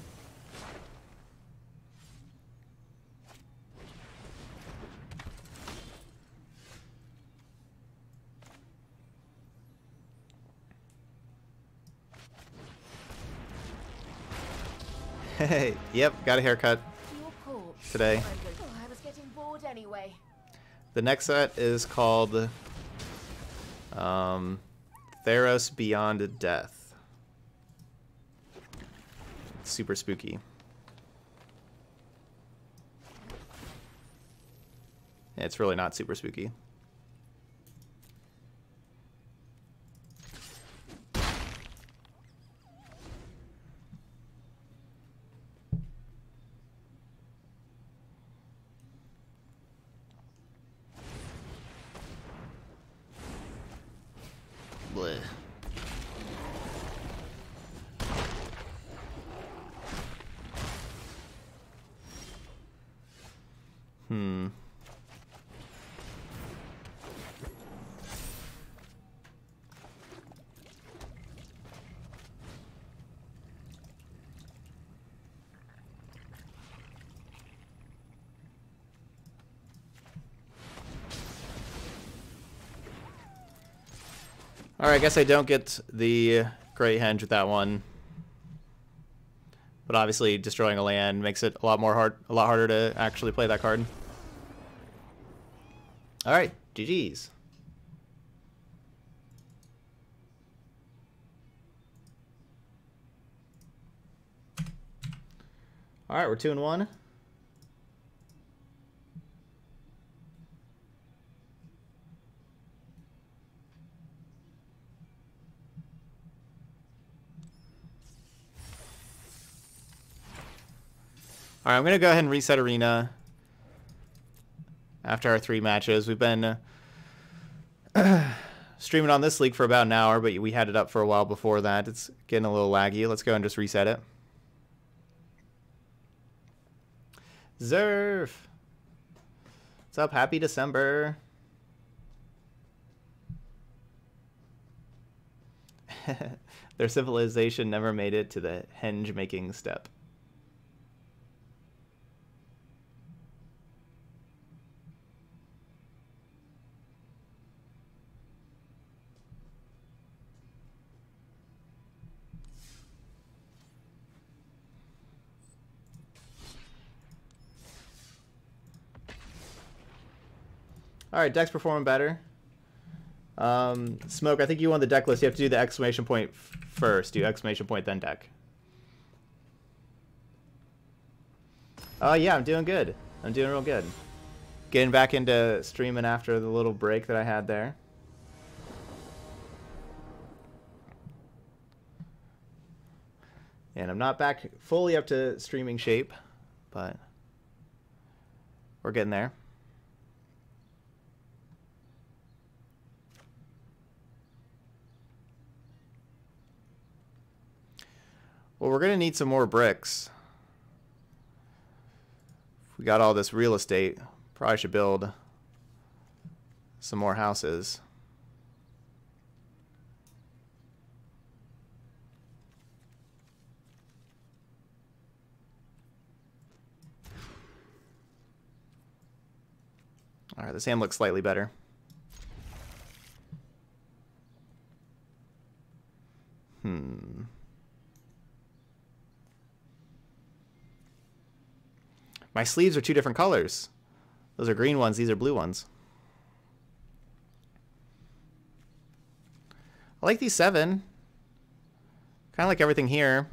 Hey, yep, got a haircut today. Oh, I was getting bored anyway. The next set is called Theros Beyond Death. Super spooky. Yeah, it's really not super spooky. Bleh. Alright, I guess I don't get the Great Henge with that one. But obviously destroying a land makes it a lot harder to actually play that card. Alright, GG's. Alright, we're 2-1. Alright, I'm going to go ahead and reset Arena after our 3 matches. We've been streaming on this league for about an hour, but we had it up for a while before that. It's getting a little laggy. Let's go and just reset it. Zerf! What's up? Happy December! Their civilization never made it to the henge-making step. Alright, deck's performing better. Smoke, I think you won the deck list. You have to do the exclamation point first. Do exclamation point, then deck. Oh, yeah, I'm doing good. I'm doing real good. Getting back into streaming after the little break that I had there. And I'm not back fully up to streaming shape, but we're getting there. Well, we're going to need some more bricks. We got all this real estate. Probably should build some more houses. All right, this hand looks slightly better. My sleeves are two different colors. Those are green ones. These are blue ones. I like these 7. Kind of like everything here.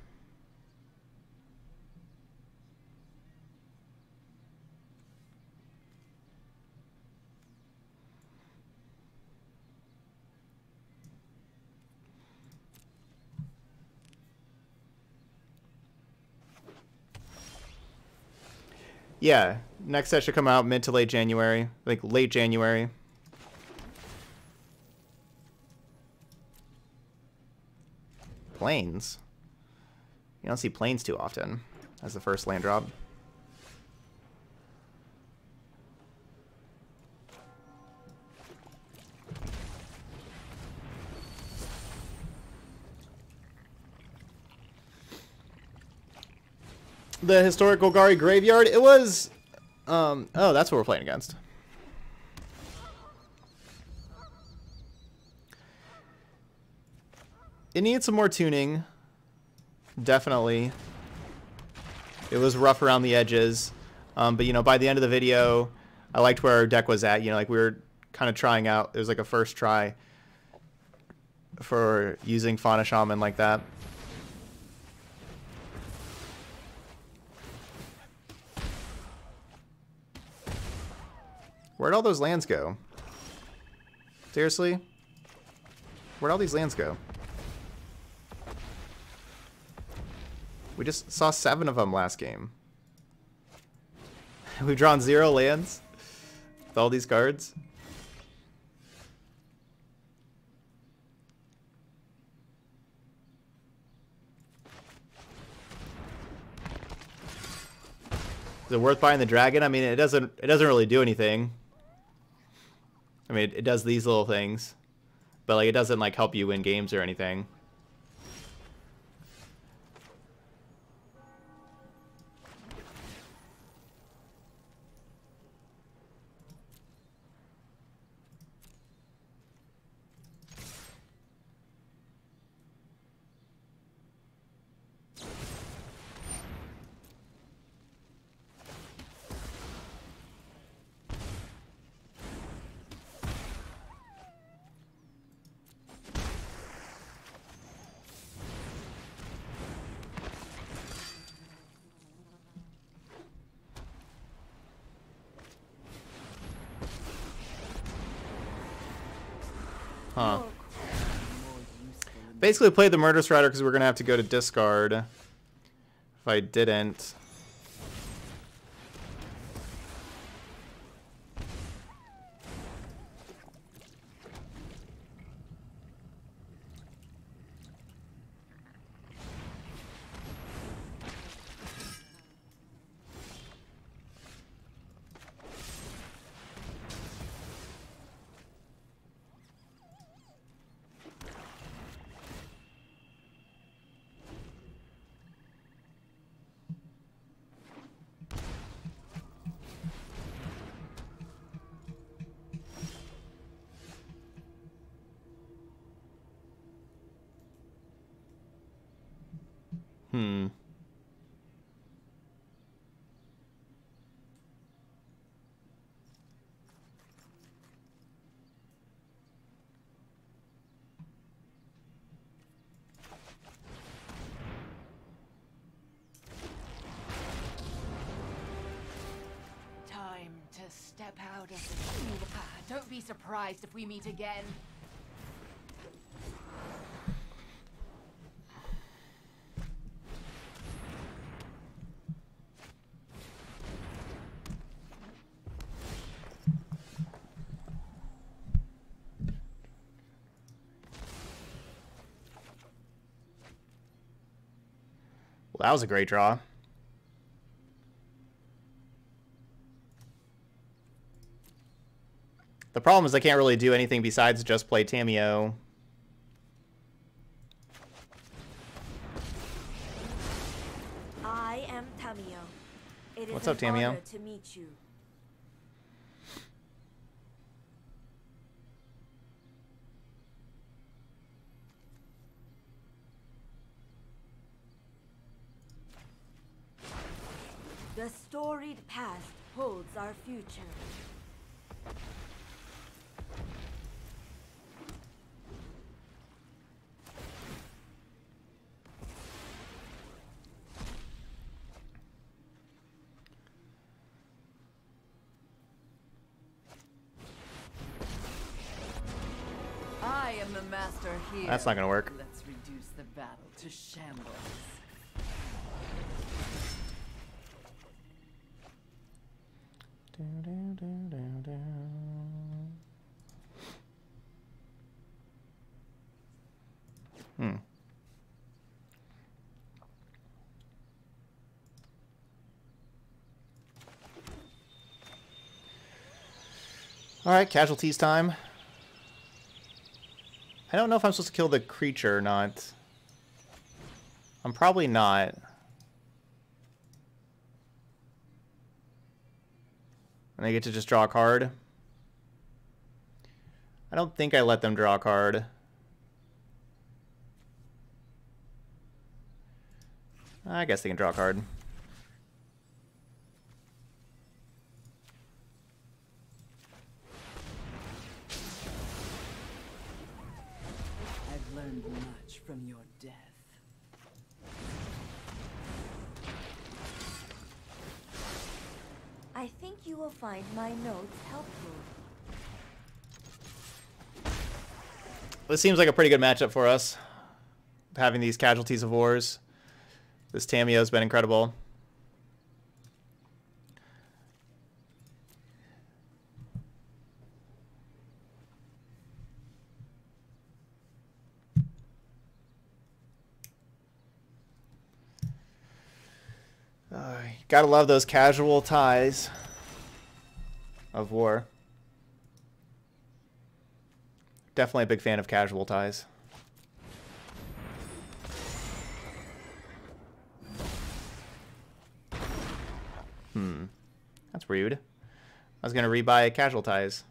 Yeah, next set should come out mid to late January, like late January. Planes? You don't see planes too often as the first land drop. The historic Golgari graveyard, it was... oh, that's what we're playing against. It needed some more tuning. Definitely. It was rough around the edges. But, you know, by the end of the video, I liked where our deck was at. You know, like we were kind of trying out. It was like a first try for using Fauna Shaman like that. Where'd all those lands go? Seriously? Where'd all these lands go? We just saw 7 of them last game. We've drawn 0 lands with all these cards. Is it worth buying the dragon? I mean, it doesn't really do anything. I mean, it does these little things, but like it doesn't like help you win games or anything. Huh. Basically I played the Murderous Rider because we're going to have to go to discard. If I didn't. target. Don't be surprised if we meet again. Well, that was a great draw. The problem is I can't really do anything besides just play Tamiyo. I am Tamiyo. It is an honor to meet you. The storied past holds our future. I am the master here. That's not going to work. Let's reduce the battle to shambles. All right, casualties time. I don't know if I'm supposed to kill the creature or not. I'm probably not. And I get to just draw a card. I don't think I let them draw a card. I guess they can draw a card. I've learned much from your death. I think you will find my notes helpful. This seems like a pretty good matchup for us, having these casualties of wars. This Tamiyo's been incredible. Gotta love those casual ties of war. Definitely a big fan of casual ties. That's rude. I was gonna rebuy casual ties.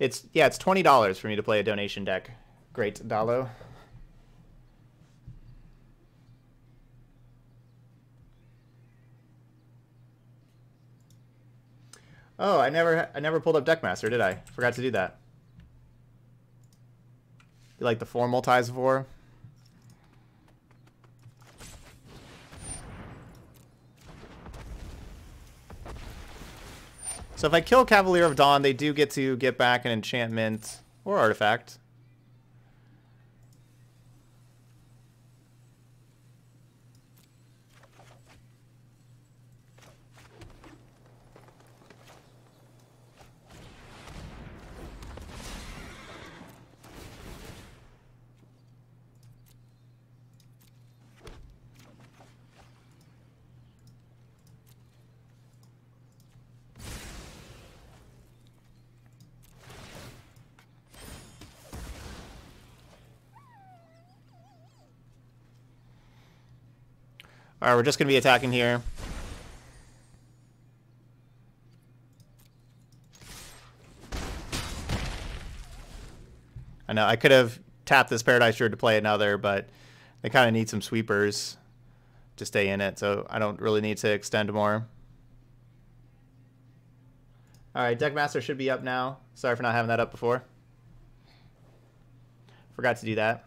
It's $20 for me to play a donation deck. Great Dalo. Oh, I never pulled up Deckmaster, did I? Forgot to do that. You like the formal ties of war? So if I kill Cavalier of Dawn, they do get to get back an enchantment or artifact. Alright, we're just going to be attacking here. I know, I could have tapped this Paradise Druid to play another, but they kind of need some sweepers to stay in it, so I don't really need to extend more. Alright, Deckmaster should be up now. Sorry for not having that up before. Forgot to do that.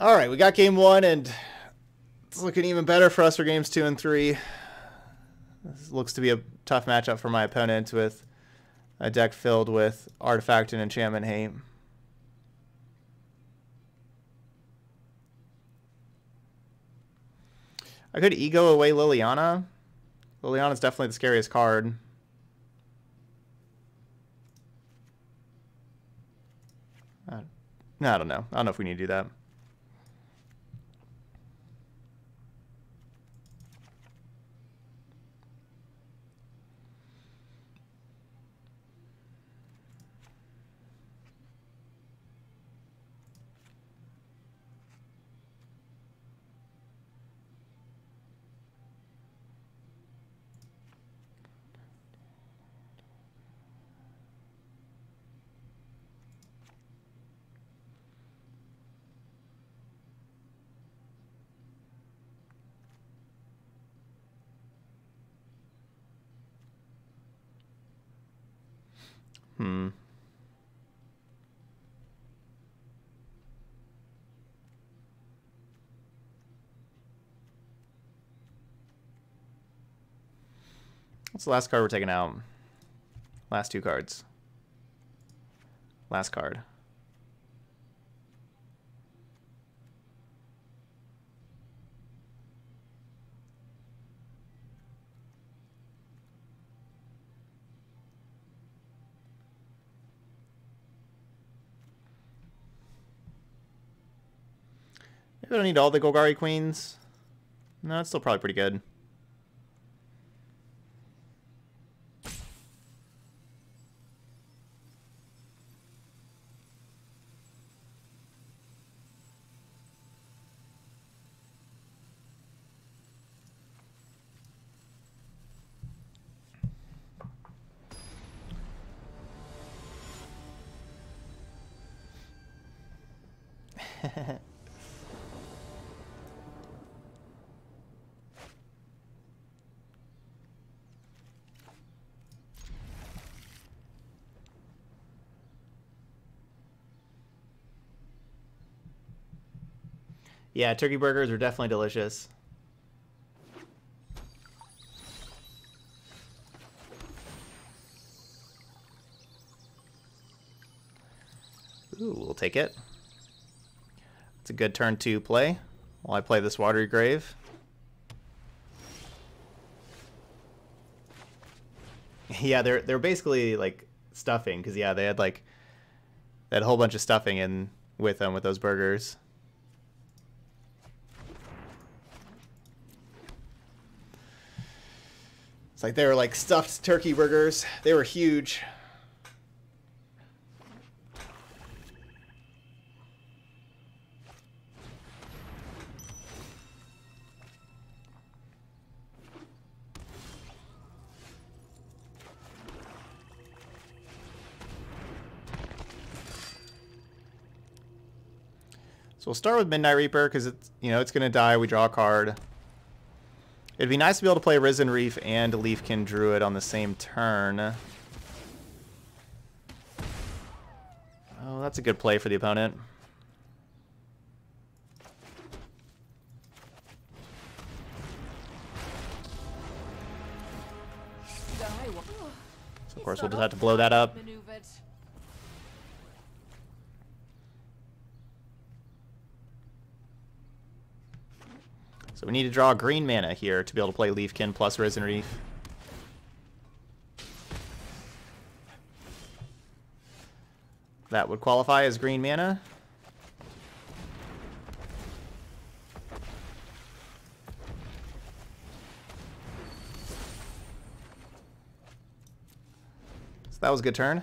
All right, we got game one, and it's looking even better for us for games 2 and 3. This looks to be a tough matchup for my opponent with a deck filled with Artifact and Enchantment Hate. I could ego away Liliana. Liliana's definitely the scariest card. I don't know. I don't know if we need to do that. What's the last card we're taking out? Last two cards. Last card. We don't need all the Golgari Queens. No, it's still probably pretty good. Yeah, turkey burgers are definitely delicious. Ooh, we'll take it. It's a good turn to play while I play this Watery Grave. Yeah, they're basically like stuffing, because yeah, they had like that whole bunch of stuffing in with them with those burgers. It's like they were like stuffed turkey burgers. They were huge. So we'll start with Midnight Reaper because it's, you know, it's gonna die. We draw a card. It'd be nice to be able to play Risen Reef and Leafkin Druid on the same turn. Oh, that's a good play for the opponent. So of course we'll just have to blow that up. So we need to draw green mana here to be able to play Leafkin plus Risen Reef. That would qualify as green mana. So that was a good turn.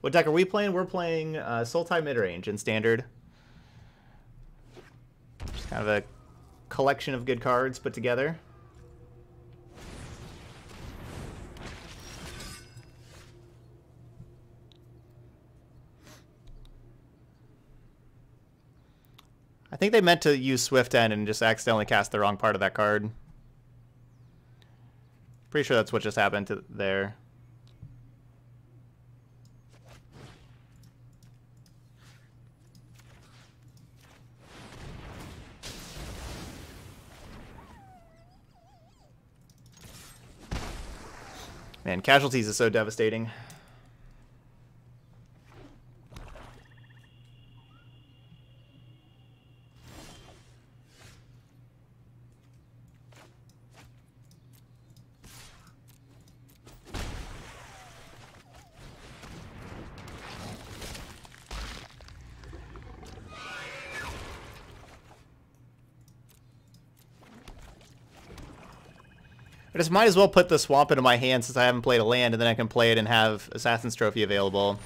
What deck are we playing? We're playing Sultai midrange in standard. Just kind of a collection of good cards put together. I think they meant to use Swift End and just accidentally cast the wrong part of that card. Pretty sure that's what just happened to there. Man, Casualties is so devastating. I just might as well put the swamp into my hand since I haven't played a land, and then I can play it and have Assassin's Trophy available.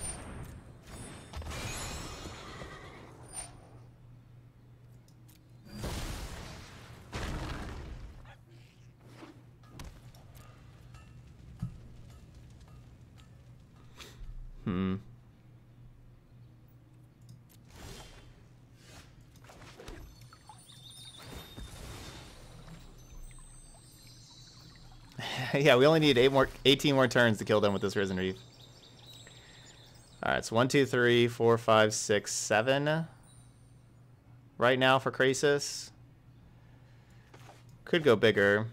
Yeah, we only need 18 more turns to kill them with this Risen Reef. Alright, so 1, 2, 3, 4, 5, 6, 7. Right now for Krasis. Could go bigger.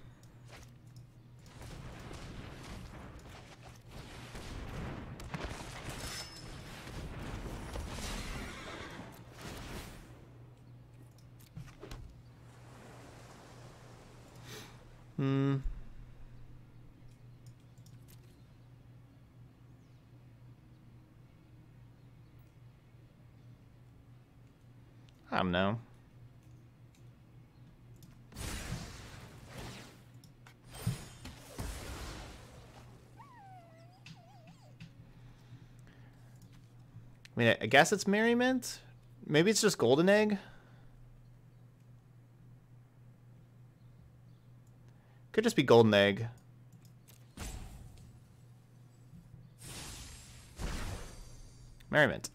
I don't know. I mean, I guess it's Merriment. Maybe it's just Golden Egg. Could just be Golden Egg. Merriment.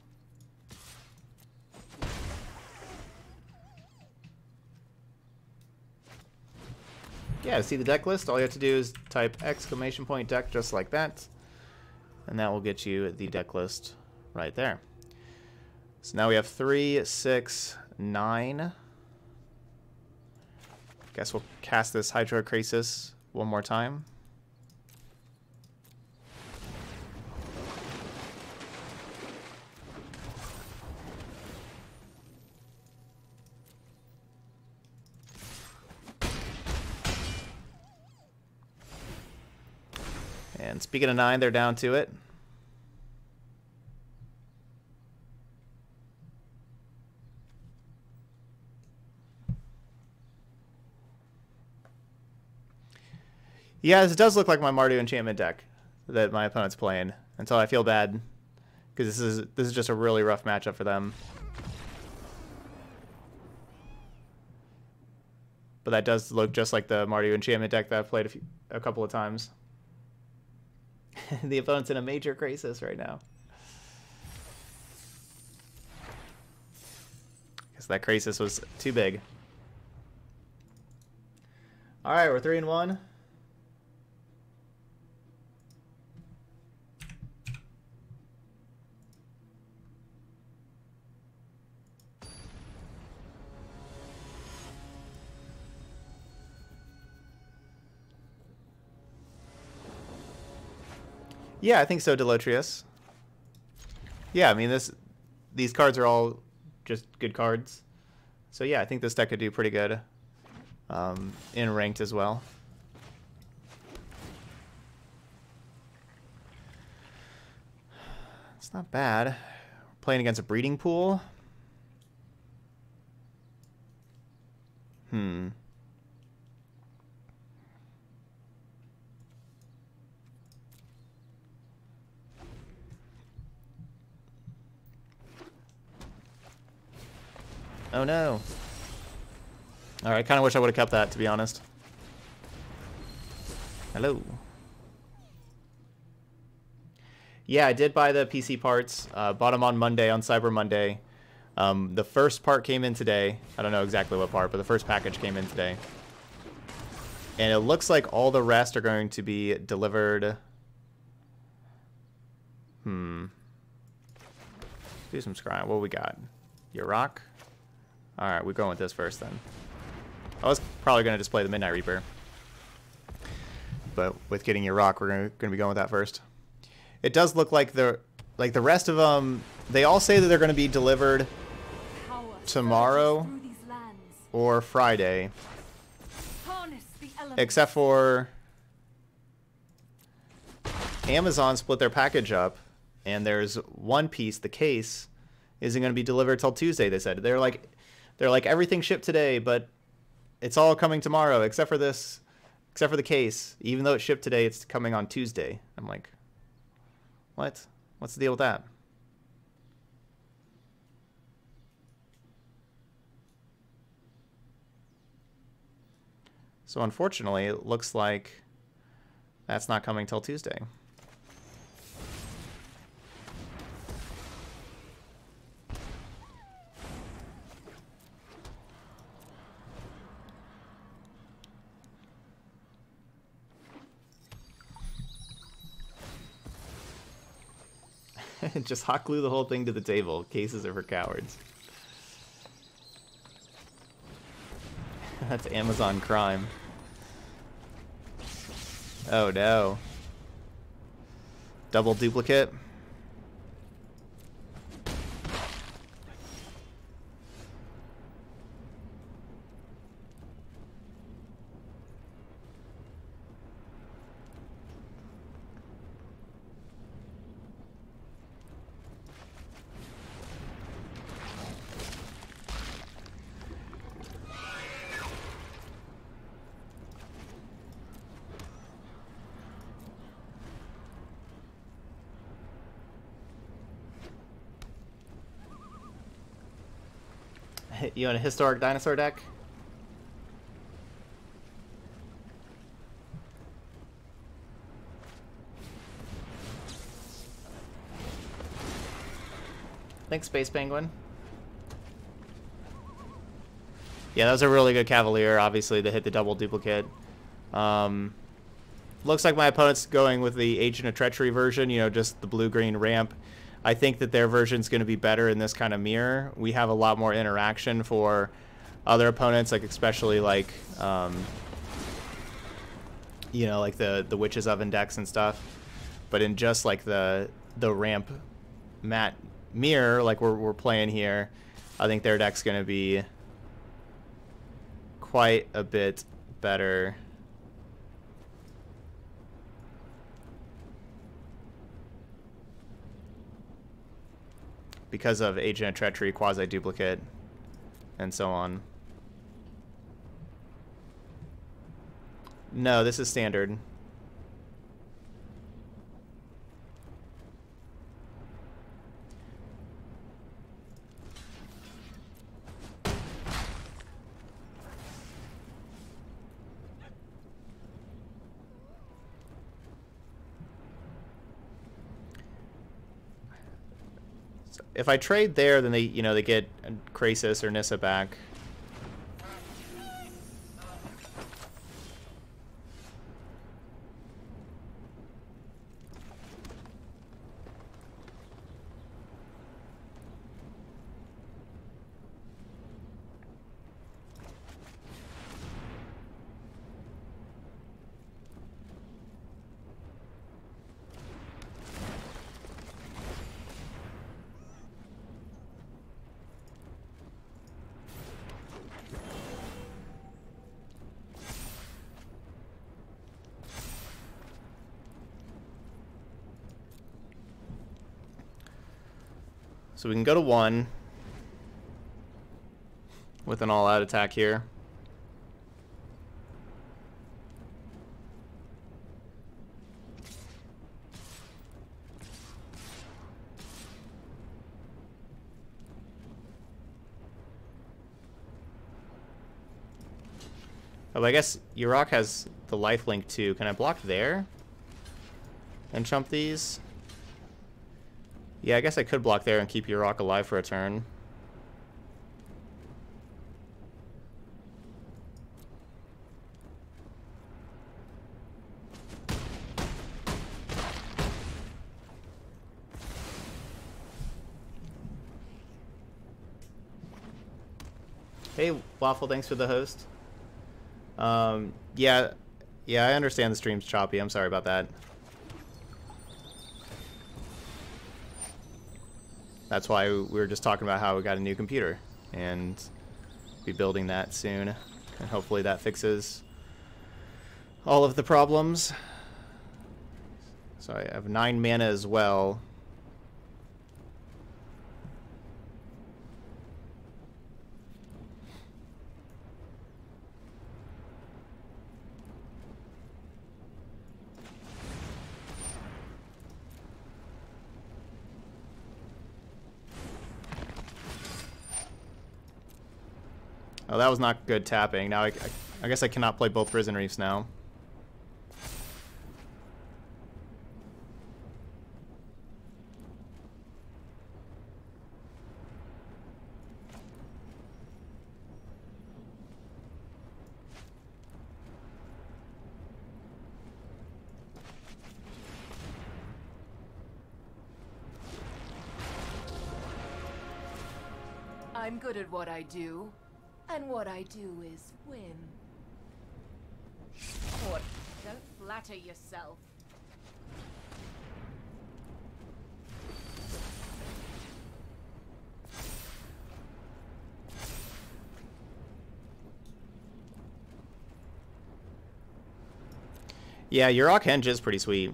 Yeah, to see the deck list, all you have to do is type !deck just like that. And that will get you the deck list right there. So now we have 3, 6, 9. Guess we'll cast this Hydro Krasis one more time. And speaking of 9, they're down to it. Yeah, this does look like my Mardu enchantment deck that my opponent's playing. And so I feel bad because this is just a really rough matchup for them. But that does look just like the Mardu enchantment deck that I've played a couple of times. The opponent's in a major crisis right now. Because that crisis was too big. All right, we're 3-1. Yeah, I think so, Delotrius. Yeah, I mean, these cards are all just good cards. So yeah, I think this deck could do pretty good in ranked as well. It's not bad. We're playing against a breeding pool. Oh no. Alright, kind of wish I would have kept that, to be honest. Hello. Yeah, I did buy the PC parts. Bought them on Monday, on Cyber Monday. The first part came in today. I don't know exactly what part, but the first package came in today. And it looks like all the rest are going to be delivered. Do some scrying. What we got? Yurok? Alright, we're going with this first then. I was probably going to display the Midnight Reaper. But with getting Yurok, we're going to be going with that first. It does look like the rest of them, they all say that they're going to be delivered tomorrow or Friday. Except for Amazon split their package up, and there's one piece, the case, isn't going to be delivered till Tuesday, they said. They're like everything shipped today, but it's all coming tomorrow except for this, except for the case. Even though it's shipped today, it's coming on Tuesday. I'm like, what? What's the deal with that? So unfortunately, it looks like that's not coming till Tuesday. Just hot glue the whole thing to the table. Cases are for cowards. That's Amazon crime. Oh no. Double duplicate. You in a historic dinosaur deck? Thanks, Space Penguin. Yeah, that was a really good Cavalier, obviously, to hit the double duplicate. Looks like my opponent's going with the Agent of Treachery version, you know, just the blue-green ramp. I think that their version's going to be better in this kind of mirror. We have a lot more interaction for other opponents, like especially like, you know, like the Witch's Oven decks and stuff. But in just like the ramp mat mirror, like we're playing here, I think their deck's going to be quite a bit better. Because of Agent of Treachery, Quasi-Duplicate, and so on. No, this is standard. If I trade there, then they, you know, they get Krasis or Nyssa back. So we can go to 1 with an all-out attack here. Oh, I guess Yurok has the lifelink too. Can I block there? And chump these? Yeah, I guess I could block there and keep Yurok alive for a turn. Hey, Waffle, thanks for the host. Yeah, I understand the stream's choppy. I'm sorry about that. That's why we were just talking about how we got a new computer and be building that soon. And hopefully that fixes all of the problems. So I have 9 mana as well. Oh, that was not good tapping. Now I guess I cannot play both Risen Reefs now. I'm good at what I do. And what I do is win. Or don't flatter yourself. Yeah, Yurok Henge is pretty sweet.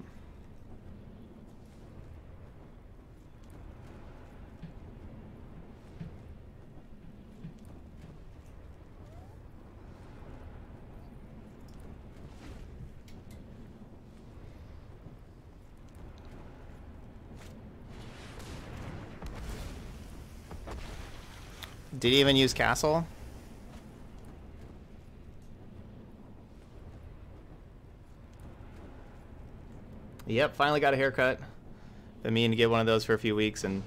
Did he even use Castle? Yep, finally got a haircut. Been meaning to get one of those for a few weeks and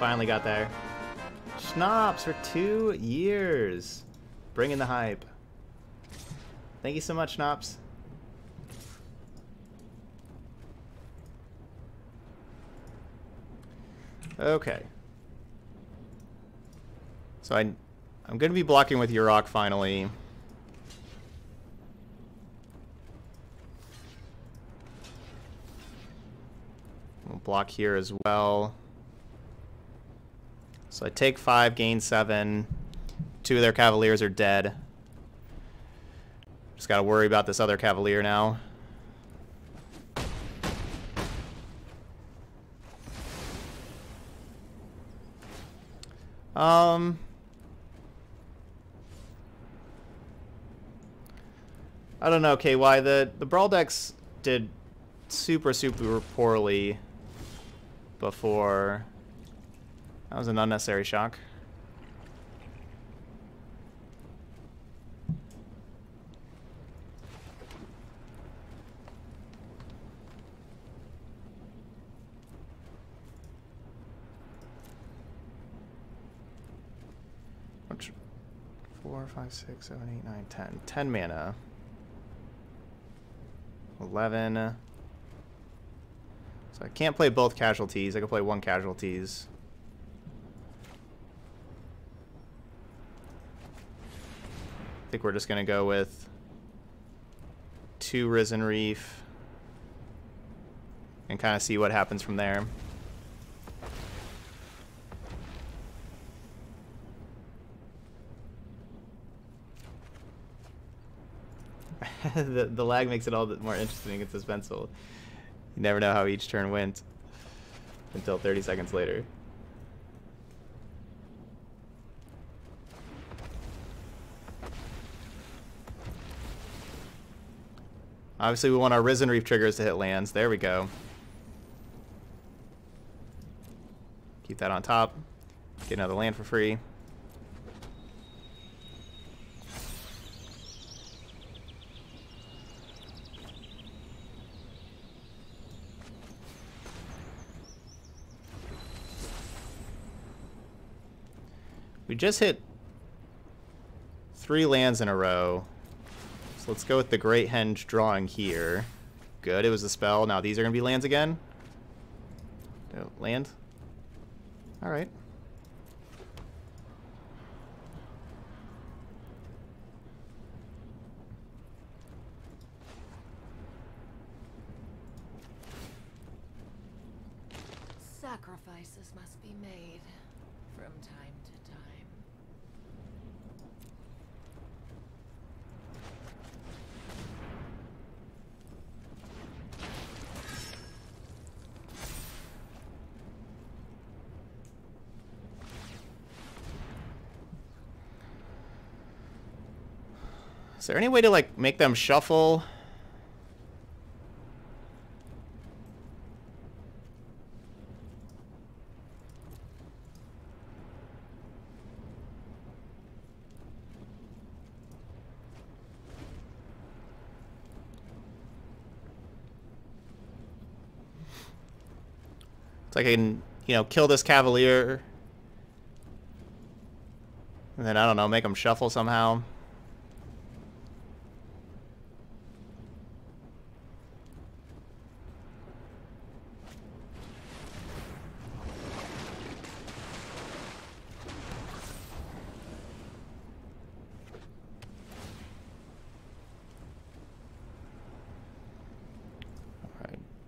finally got there. Schnapps for 2 years. Bringing the hype. Thank you so much, Schnapps. Okay. So I'm going to be blocking with Yurok finally. We'll block here as well. So I take 5, gain 7. 2 of their Cavaliers are dead. Just got to worry about this other Cavalier now. I don't know, KY. The Brawl decks did super poorly before. That was an unnecessary shock. Which, 4, 5, 6, 7, 8, 9, 10. 10 mana. 11. So I can't play both Casualties. I can play one Casualties. I think we're just going to go with 2 Risen Reef and kind of see what happens from there. The lag makes it all the more interesting and suspenseful. You never know how each turn went until 30 seconds later. Obviously, we want our Risen Reef triggers to hit lands. There we go. Keep that on top. Get another land for free. We just hit 3 lands in a row. So let's go with the Great Henge drawing here. Good, it was a spell. Now these are going to be lands again. No, land. All right. Sacrifices must be made from time to time. Is there any way to, like, make them shuffle? It's like I can, you know, kill this Cavalier. And then, I don't know, make them shuffle somehow.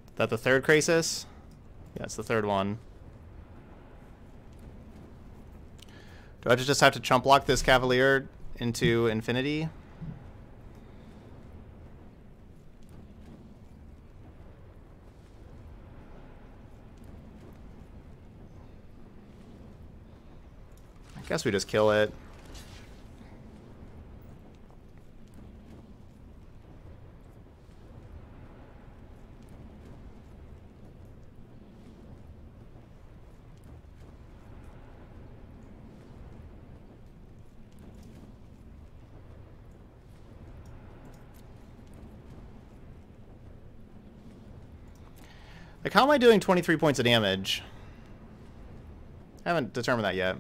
Is that the third Krasis? Yeah, it's the third one. Do I just have to chump block this Cavalier into infinity? I guess we just kill it. Like, how am I doing 23 points of damage? I haven't determined that yet.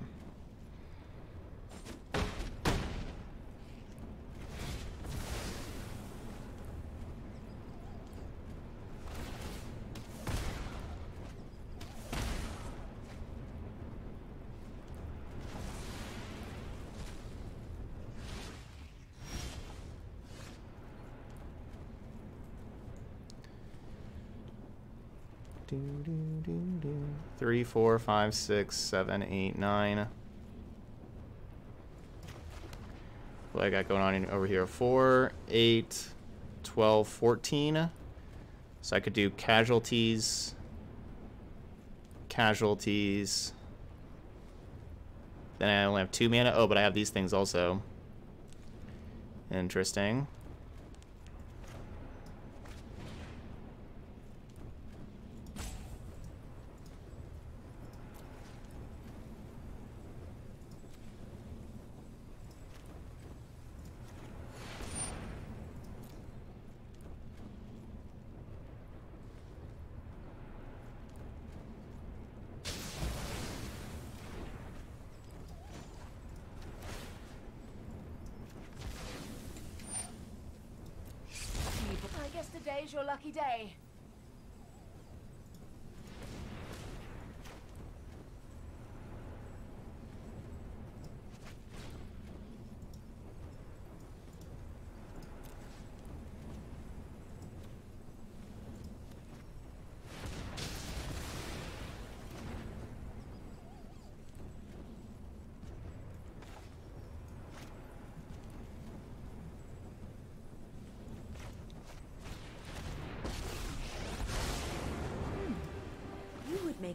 Three, four, five, six, seven, eight, nine. What I got going on over here? 4, 8, 12, 14. So I could do casualties, casualties. Then I only have 2 mana. Oh, but I have these things also. Interesting. Today's your lucky day.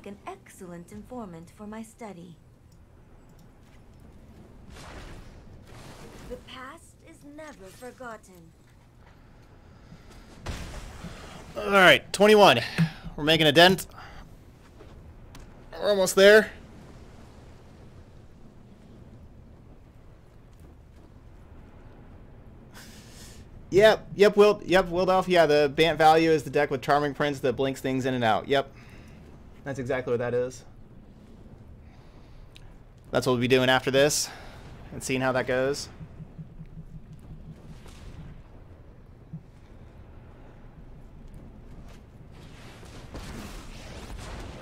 An excellent informant for my study. The past is never forgotten. All right, 21. We're making a dent. We're almost there. Yep, Wildelf. Yeah, the Bant value is the deck with Charming Prince that blinks things in and out. Yep. That's exactly what that is. That's what we'll be doing after this and seeing how that goes.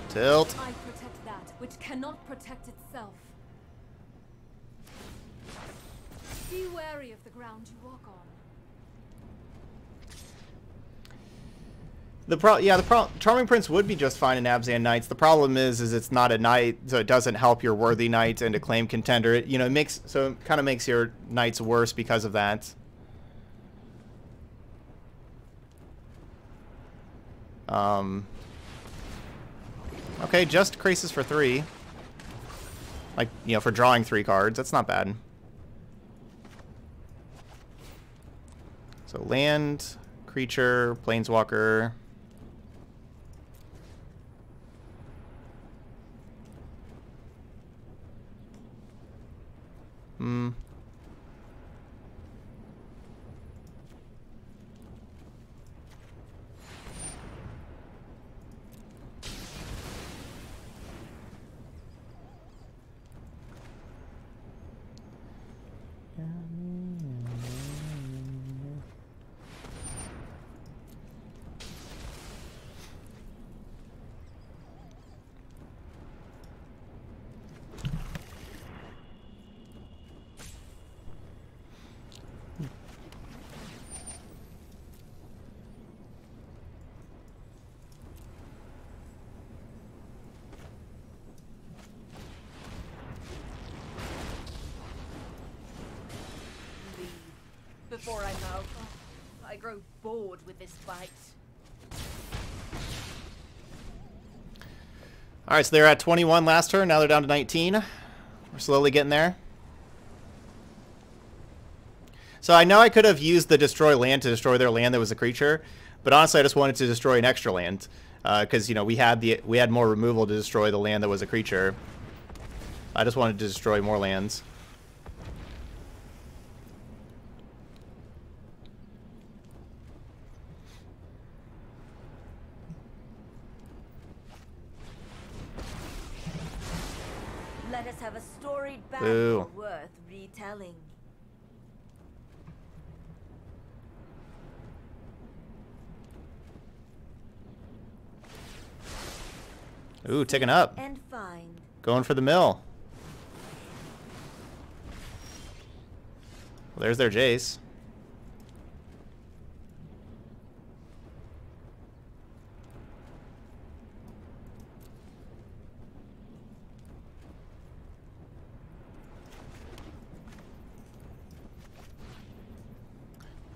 Tilt. I protect that which cannot protect itself. Be wary of the ground you walk on. Charming Prince would be just fine in Abzan Knights. The problem is it's not a knight, so it doesn't help your worthy knight and acclaim contender. It, you know, it kind of makes your knights worse because of that. Okay, just Krasis for 3. Like, you know, for drawing 3 cards, that's not bad. So land, creature, planeswalker. Before I know, I grow bored with this fight. All right, so they're at 21 last turn. Now they're down to 19. We're slowly getting there. So I know I could have used the destroy land to destroy their land that was a creature, but honestly, I just wanted to destroy an extra land because you know we had more removal to destroy the land that was a creature. I just wanted to destroy more lands. Ooh. Worth retelling. Ooh, ticking up. And fine. Going for the mill. Well, there's their Jace.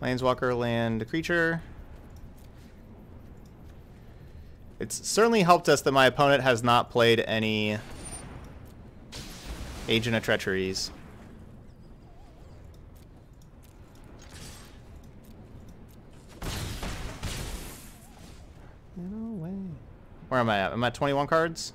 Planeswalker, land, creature. It's certainly helped us that my opponent has not played any Agent of Treacheries. No way. Where am I at? I'm at 21 cards.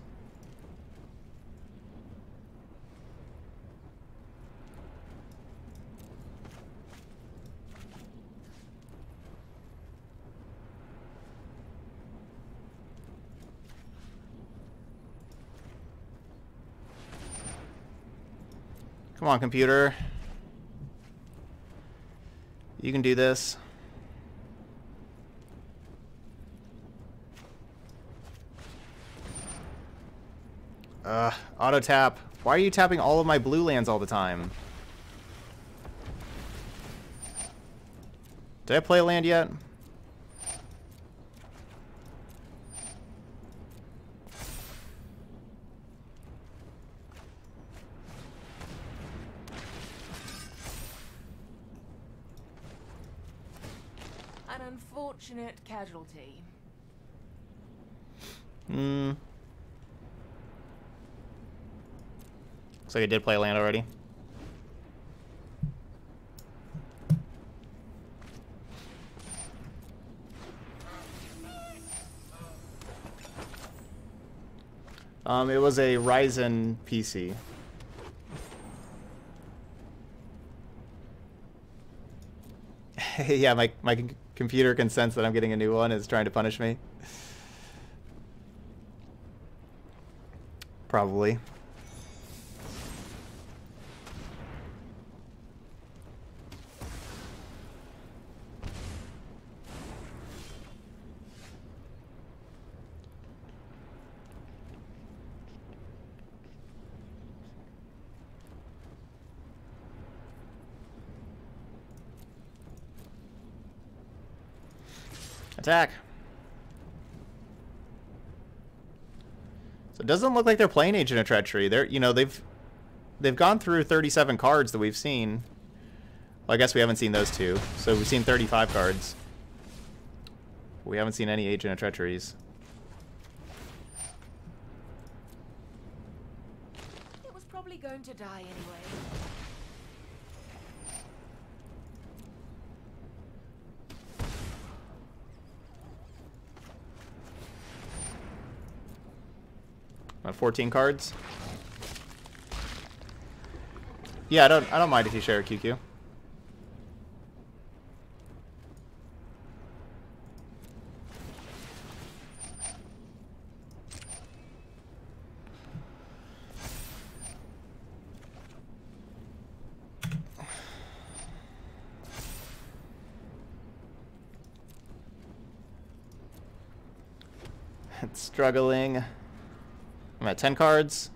Come on, computer. You can do this. Auto tap. Why are you tapping all of my blue lands all the time? Did I play land yet? Casualty. Looks like I did play land already. It was a Ryzen PC. Yeah, my computer can sense that I'm getting a new one. It's trying to punish me. Probably. Attack. So it doesn't look like they're playing Agent of Treachery. They're, you know, they've gone through 37 cards that we've seen. Well, I guess we haven't seen those two. So we've seen 35 cards. We haven't seen any Agent of Treacheries. It was probably going to die anyway. About 14 cards. Yeah, I don't mind if you share a QQ. It's struggling. I'm at 10 cards.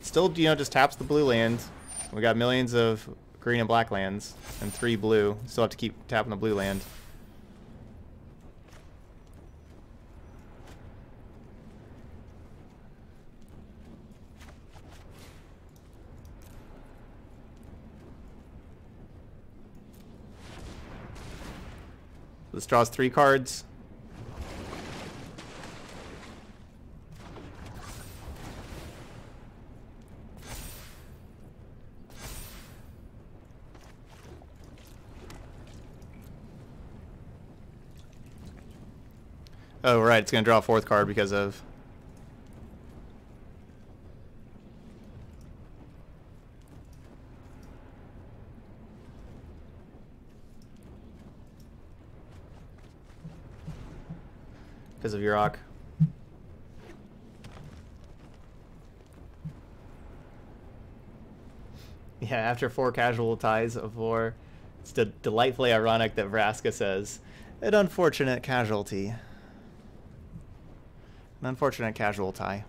Still, you know, just taps the blue land. We got millions of green and black lands and 3 blue. Still have to keep tapping the blue land. This draws 3 cards. Oh, right, it's going to draw a 4th card because of... because of Yurok. Yeah, after 4 casualties of war, it's delightfully ironic that Vraska says, an unfortunate casualty. An unfortunate casual tie.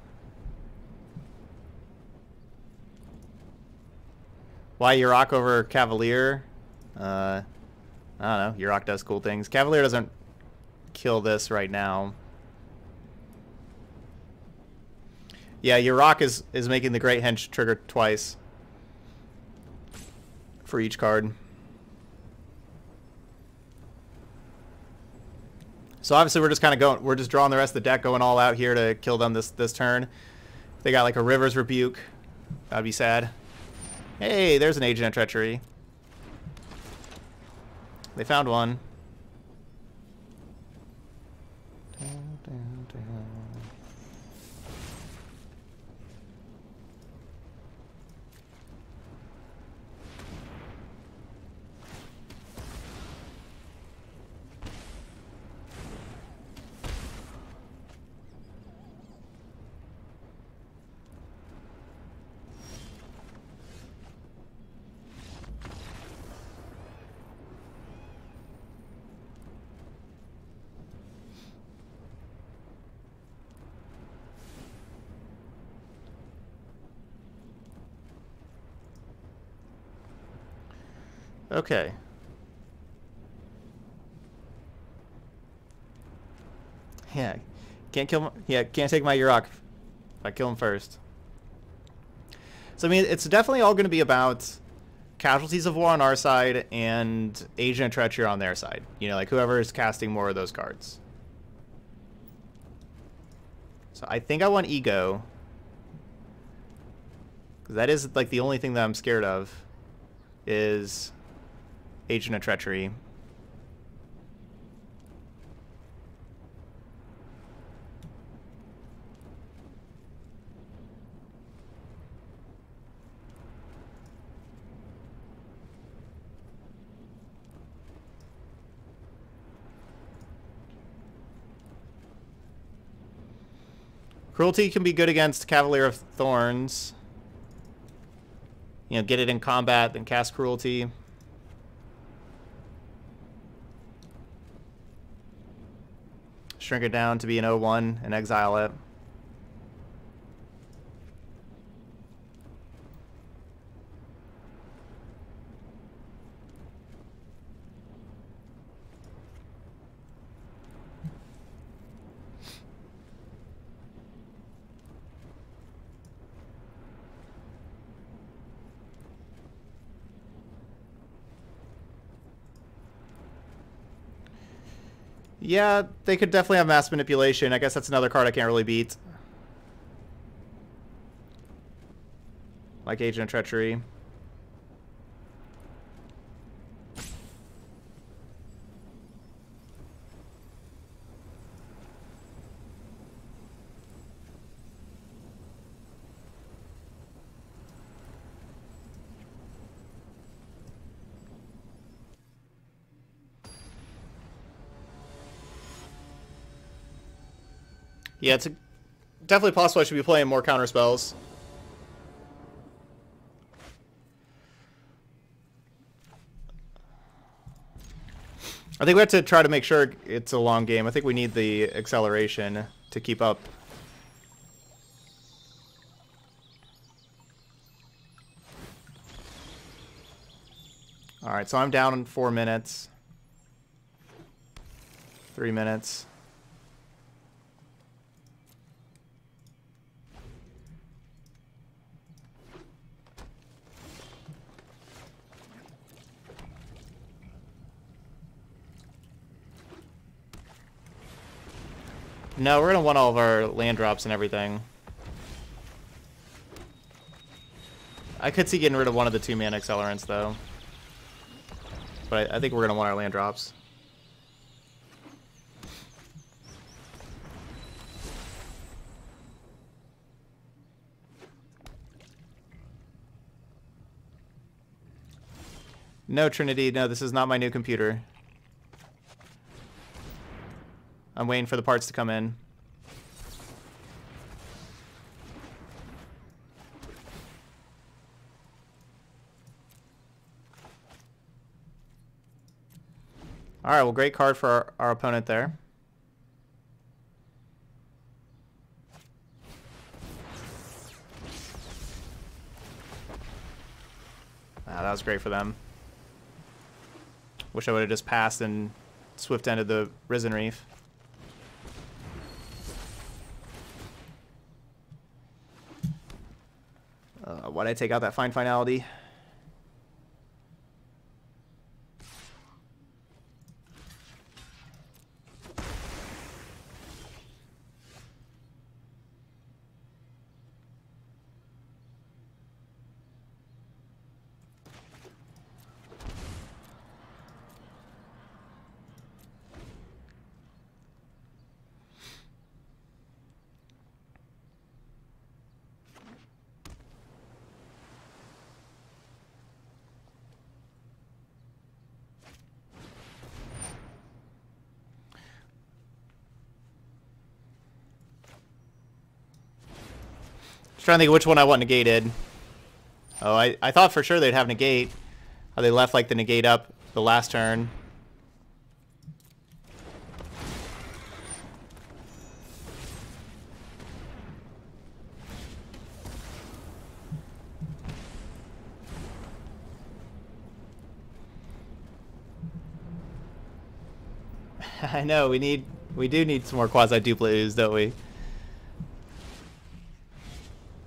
Why Yurok over Cavalier? I don't know. Yurok does cool things. Cavalier doesn't kill this right now. Yeah, Yurok is making the Great Henge trigger twice for each card. So obviously we're just kind of going, we're just drawing the rest of the deck, going all out here to kill them this turn. If they got like a River's Rebuke, that'd be sad. Hey, there's an Agent of Treachery. They found one. Okay. Yeah, can't take my Yurok if I kill him first. So I mean, it's definitely all going to be about casualties of war on our side and Agent of Treachery on their side. You know, like whoever is casting more of those cards. So I think I want Ego, because that is like the only thing that I'm scared of is Agent of Treachery. Cruelty can be good against Cavalier of Thorns. You know, get it in combat, then cast Cruelty. Shrink it down to be an 0/1 and exile it. Yeah, they could definitely have Mass Manipulation. I guess that's another card I can't really beat. Like Agent of Treachery. Yeah, it's definitely possible I should be playing more counter spells. I think we have to try to make sure it's a long game. I think we need the acceleration to keep up. All right, so I'm down in 4 minutes. 3 minutes. No, we're gonna want all of our land drops and everything. I could see getting rid of one of the 2-mana accelerants though. But I think we're gonna want our land drops. No, Trinity, no, this is not my new computer. I'm waiting for the parts to come in. All right, well, great card for our opponent there. Wow, that was great for them. Wish I would have just passed and Swift Ended the Risen Reef. Why'd I take out that fine finality? Trying to think of which one I want negated. Oh, I thought for sure they'd have negate. How they left like the negate up the last turn. I know we do need some more quasi dupla ooze, don't we?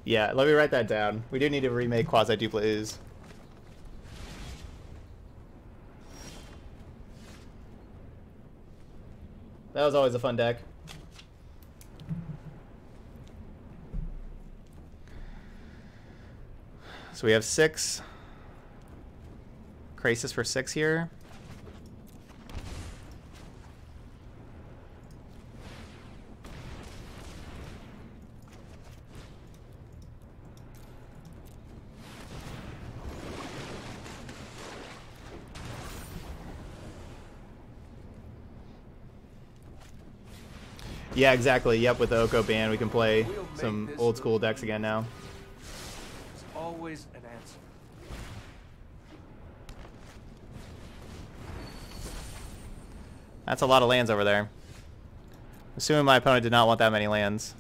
Yeah, let me write that down. We do need to remake Quasi-Dupla Ooze. That was always a fun deck. So we have 6. Krasis for 6 here. Yeah, exactly. Yep, with the Oko ban, we can play some old school decks again now. There's always an answer. That's a lot of lands over there. Assuming my opponent did not want that many lands.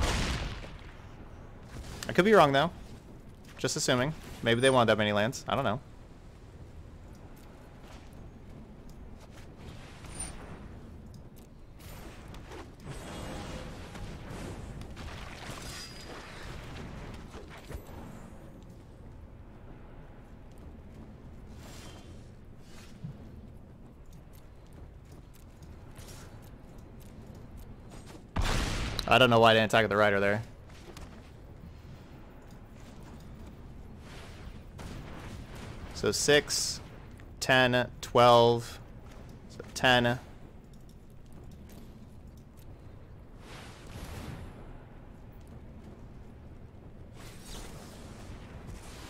I could be wrong though. Just assuming. Maybe they wanted that many lands. I don't know. I don't know why I didn't attack the rider there. So 6, 10, 12, so 10.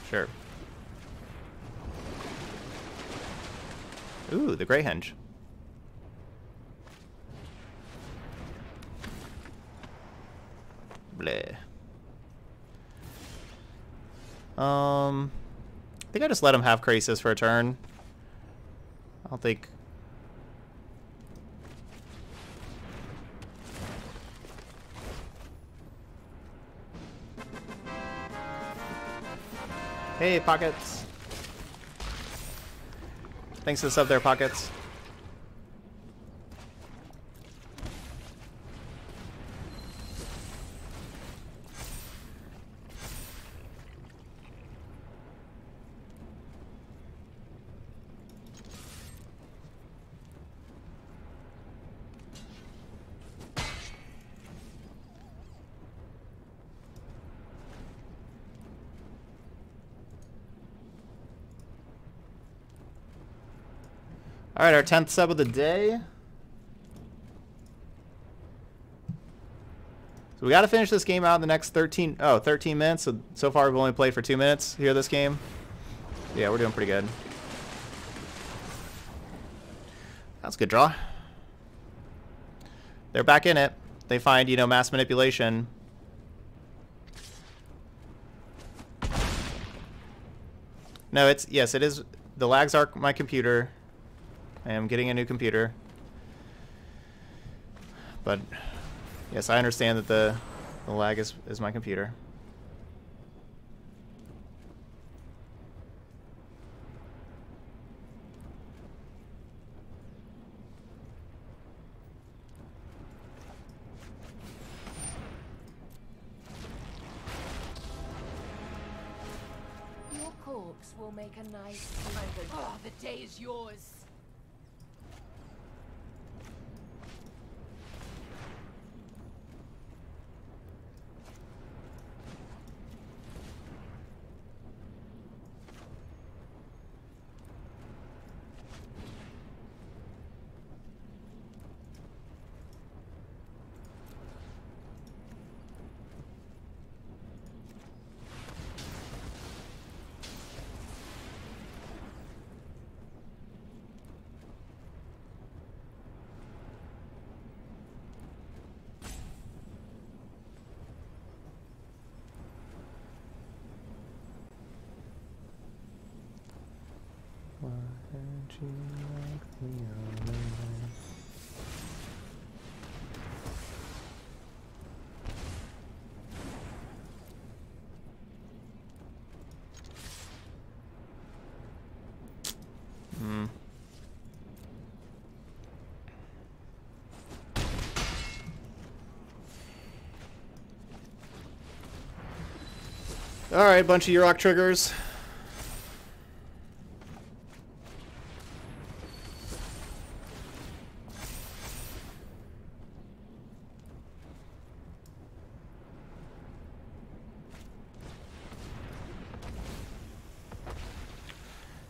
Sure. Ooh, the Great Henge. Bleh. I think I just let him have Krasis for a turn. I don't think... Hey, Pockets. Thanks for the sub there, Pockets. All right, our 10th sub of the day. So we got to finish this game out in the next 13 minutes. So far we've only played for 2 minutes here this game. Yeah, we're doing pretty good. That's a good draw. They're back in it. They find, you know, mass manipulation. No, it's, yes, it is. The lags are my computer. I am getting a new computer, but yes, I understand that the lag is my computer. Your corpse will make a nice clover. Oh, the day is yours. All right, bunch of Yurok triggers.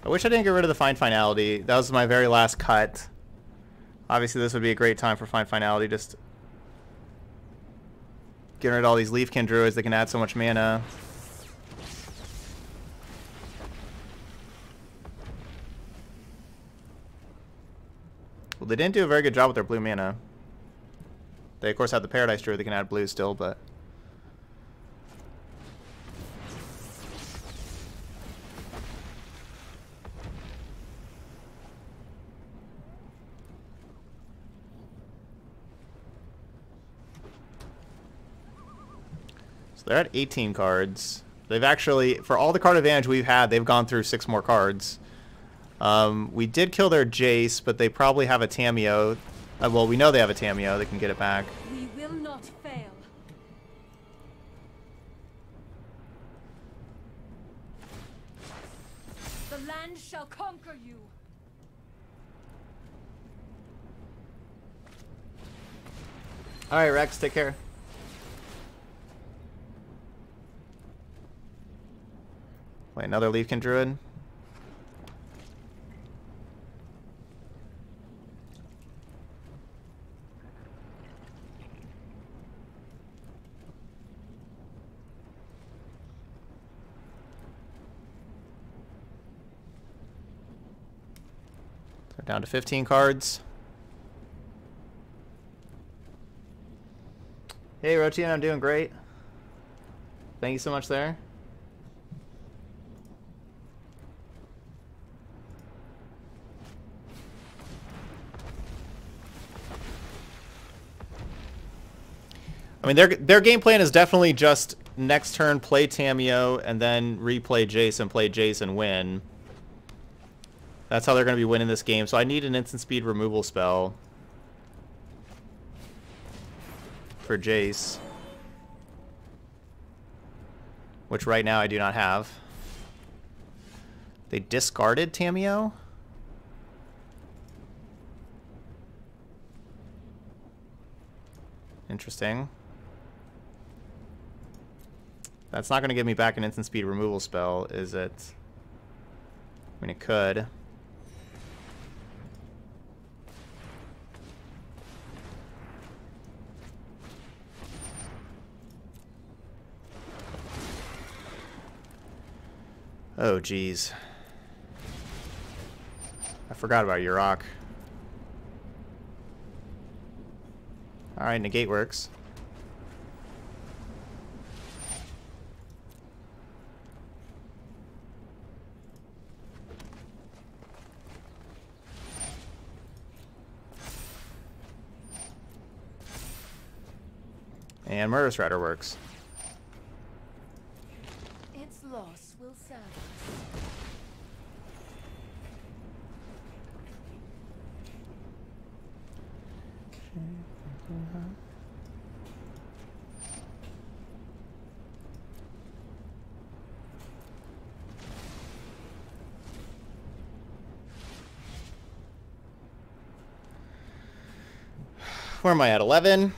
I wish I didn't get rid of the Find Finality. That was my very last cut. Obviously, this would be a great time for Find Finality. Just getting rid of all these Leafkin Druids that can add so much mana. Well, they didn't do a very good job with their blue mana. They, of course, have the Paradise Druid that can add blue still, but... They're at 18 cards. They've actually, for all the card advantage we've had, they've gone through 6 more cards. We did kill their Jace, but they probably have a Tamiyo. Well, we know they have a Tamiyo. They can get it back. We will not fail. The land shall conquer you. All right, Rex, take care. Wait, another Leafkin Druid? So down to 15 cards. Hey Rotian, I'm doing great. Thank you so much there. I mean, their game plan is definitely just next turn play Tamiyo and then replay Jace and play Jace and win. That's how they're going to be winning this game. So I need an instant speed removal spell for Jace, which right now I do not have. They discarded Tamiyo? Interesting. That's not going to give me back an instant speed removal spell, is it? I mean, it could. Oh, geez. I forgot about Yurok. Alright, negate works. And Murderous Rider works. Its loss will serve us. Where am I at? 11?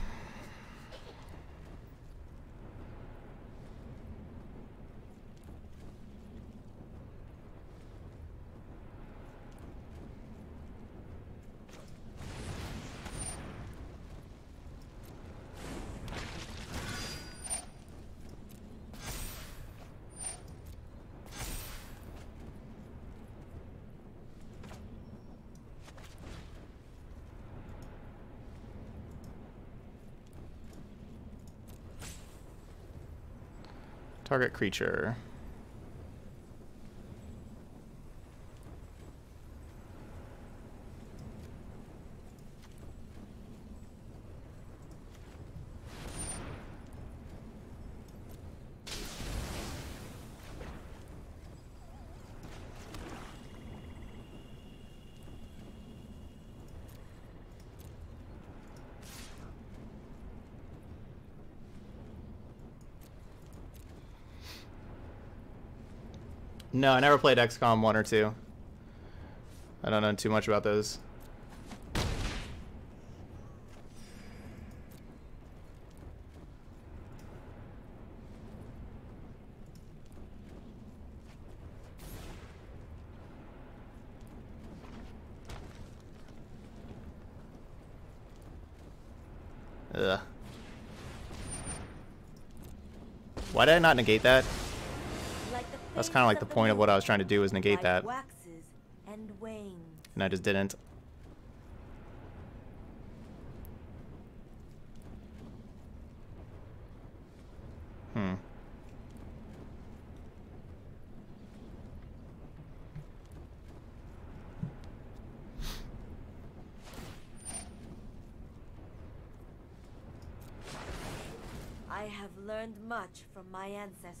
Target creature. No, I never played XCOM 1 or 2. I don't know too much about those. Ugh. Why did I not negate that? That's kind of like the point of what I was trying to do, was negate that. And I just didn't. I have learned much from my ancestors.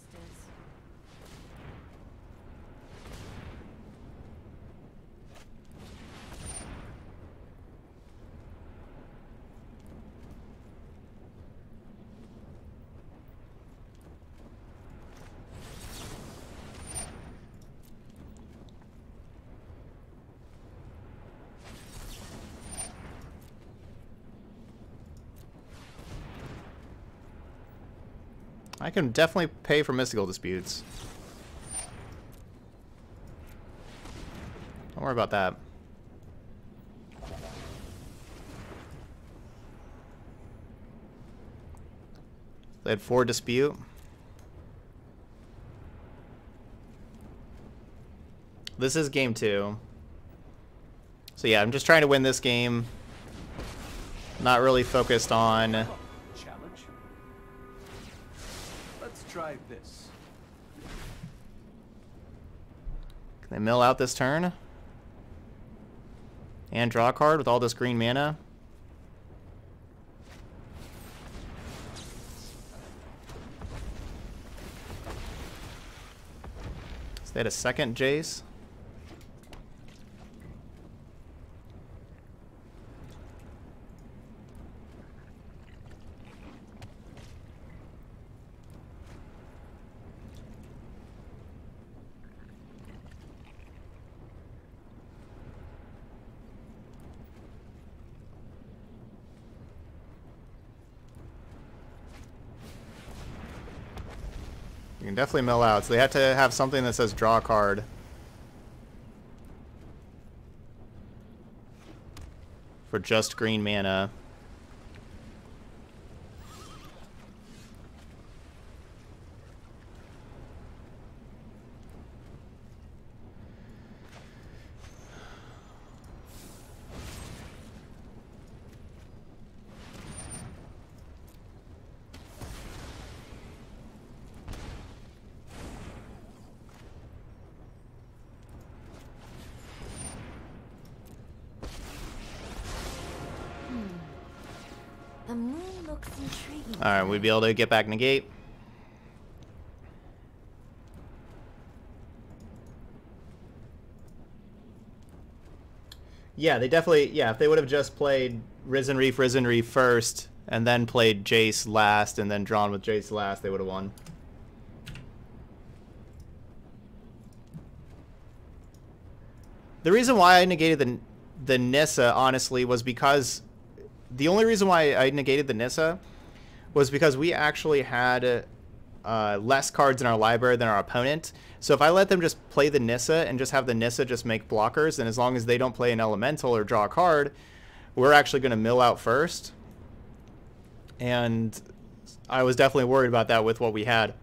I can definitely pay for mystical disputes. Don't worry about that. They had 4 dispute. This is game 2. So yeah, I'm just trying to win this game. Not really focused on challenge. Let's try this. Can they mill out this turn? And draw a card with all this green mana. So they had a second Jace. You can definitely mill out, so they have to have something that says draw a card. For just green mana. Alright, we'd be able to get back Negate. Yeah, they definitely, yeah, if they would have just played Risen Reef first, and then played Jace last, and then drawn with Jace last, they would have won. The reason why I negated the Nyssa, honestly, was because... The only reason why I negated the Nyssa was because we actually had less cards in our library than our opponent. So if I let them just play the Nyssa and just have the Nyssa just make blockers, and as long as they don't play an elemental or draw a card, we're actually going to mill out first. And I was definitely worried about that with what we had.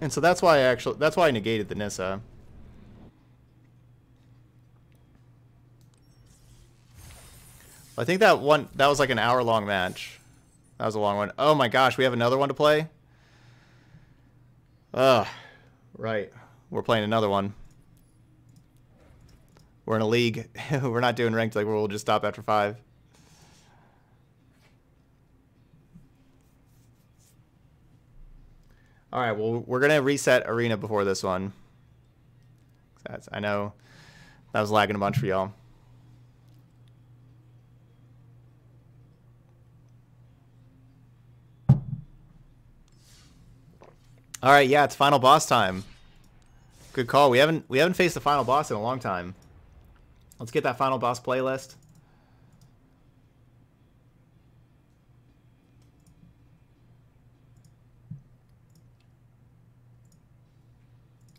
And so that's why I negated the Nyssa. I think that was like an hour-long match. That was a long one. Oh my gosh, we have another one to play? Ugh. Right. We're playing another one. We're in a league. We're not doing ranked, like we'll just stop after 5. Alright, well, we're going to reset Arena before this one. I know that was lagging a bunch for y'all. All right, yeah, it's final boss time. Good call. We haven't faced the final boss in a long time. Let's get that final boss playlist.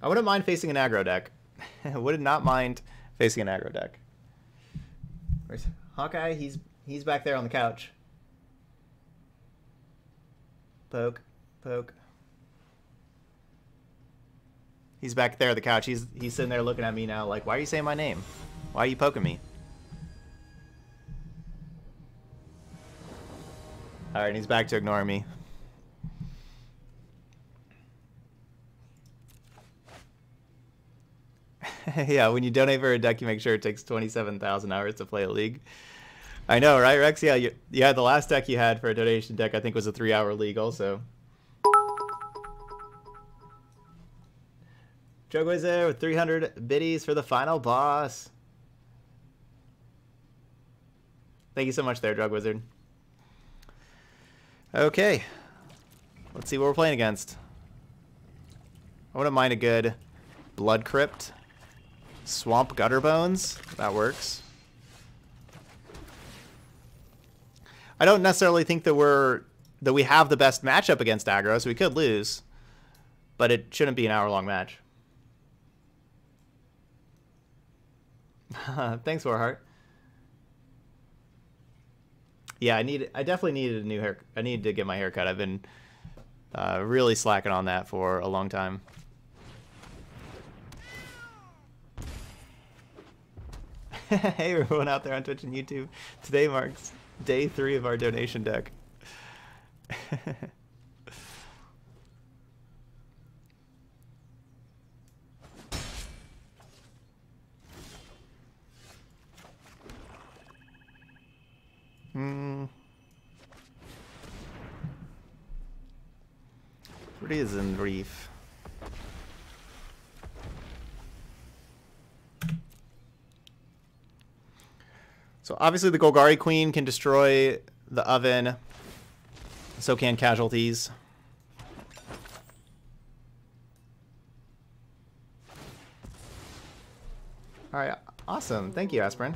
I wouldn't mind facing an aggro deck. I would not mind facing an aggro deck. Where's Hawkeye? He's back there on the couch. Poke, poke. He's back there on the couch. He's sitting there looking at me now like, why are you saying my name? Why are you poking me? All right, and he's back to ignoring me. Yeah, when you donate for a deck, you make sure it takes 27,000 hours to play a league. I know, right, Rex? Yeah, you had the last deck you had for a donation deck, I think, was a 3-hour league also. Jogo's there with 300 biddies for the final boss. Thank you so much there, Drug Wizard. Okay. Let's see what we're playing against. I wouldn't mind a good Blood Crypt. Swamp Gutterbones. That works. I don't necessarily think that we have the best matchup against aggro, so we could lose. But it shouldn't be an hour-long match. Thanks, Warheart. Yeah, I definitely needed a new hair. I need to get my haircut. I've been really slacking on that for a long time. Hey everyone out there on Twitch and YouTube. Today marks day 3 of our donation deck. Risen Reef. So obviously the Golgari Queen can destroy the oven. So can Casualties. Alright, awesome. Thank you, Aspirin.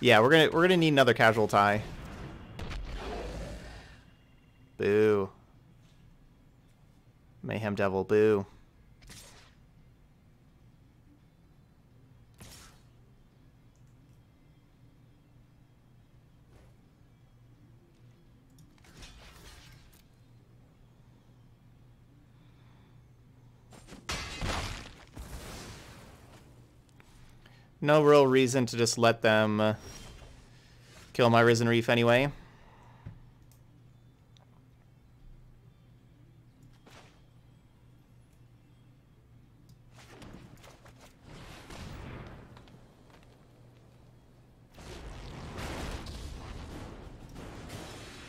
Yeah, we're gonna need another Casualty. Boo. Mayhem Devil, boo. No real reason to just let them kill my Risen Reef anyway.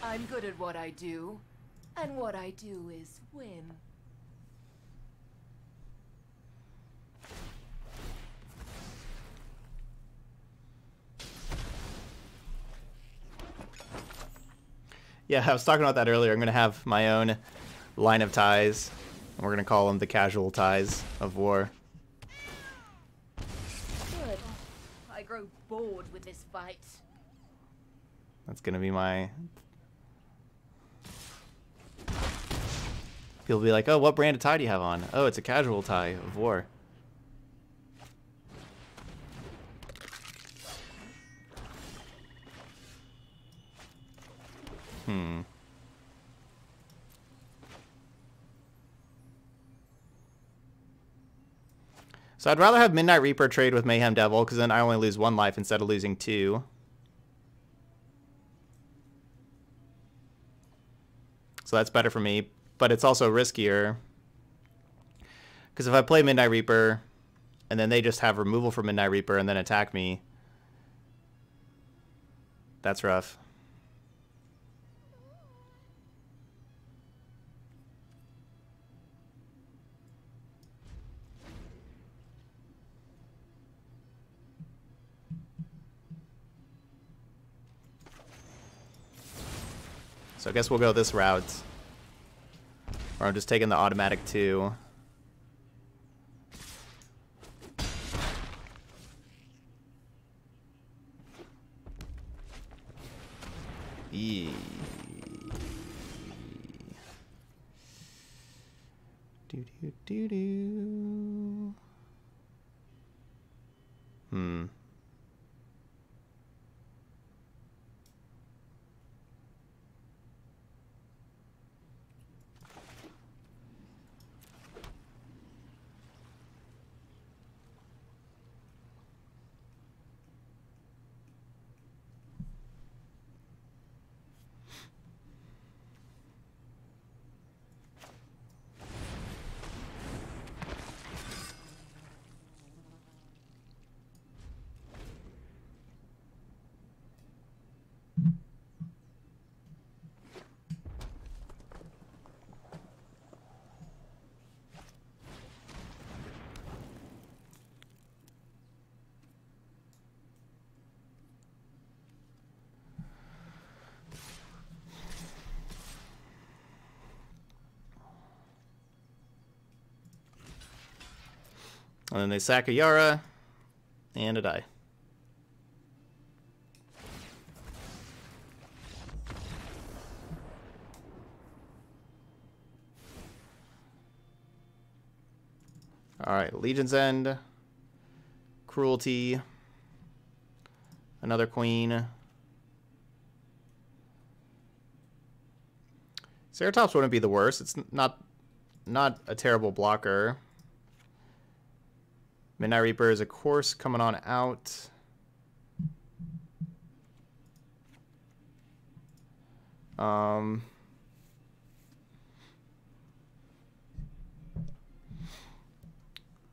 I'm good at what I do, and what I do is win. Yeah, I was talking about that earlier. I'm going to have my own line of ties, and we're going to call them the Casual Ties of War. Good. I grow bored with this fight. That's going to be my... People will be like, oh, what brand of tie do you have on? Oh, it's a Casual Tie of War. Hmm. So I'd rather have Midnight Reaper trade with Mayhem Devil, because then I only lose 1 life instead of losing 2. So that's better for me, but it's also riskier. Because if I play Midnight Reaper, and then they just have removal from Midnight Reaper and then attack me, that's rough. So I guess we'll go this route. Or I'm just taking the automatic 2. Eee. Do do do do. Hmm. And then they sack a Yara, and a die. Alright, Legion's End. Cruelty. Another queen. Ceratops wouldn't be the worst. It's not a terrible blocker. Midnight Reaper is, of course, coming on out.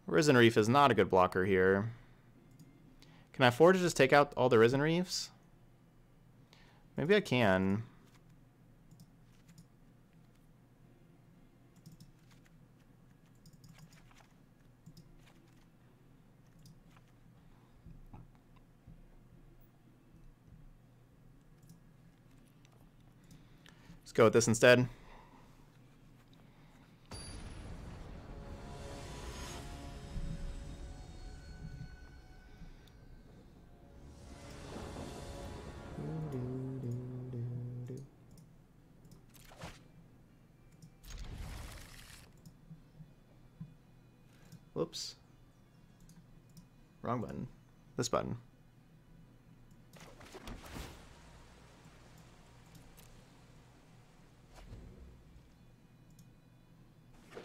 Risen Reef is not a good blocker here. Can I afford to just take out all the Risen Reefs? Maybe I can. Let's go with this instead. Whoops. Wrong button. This button.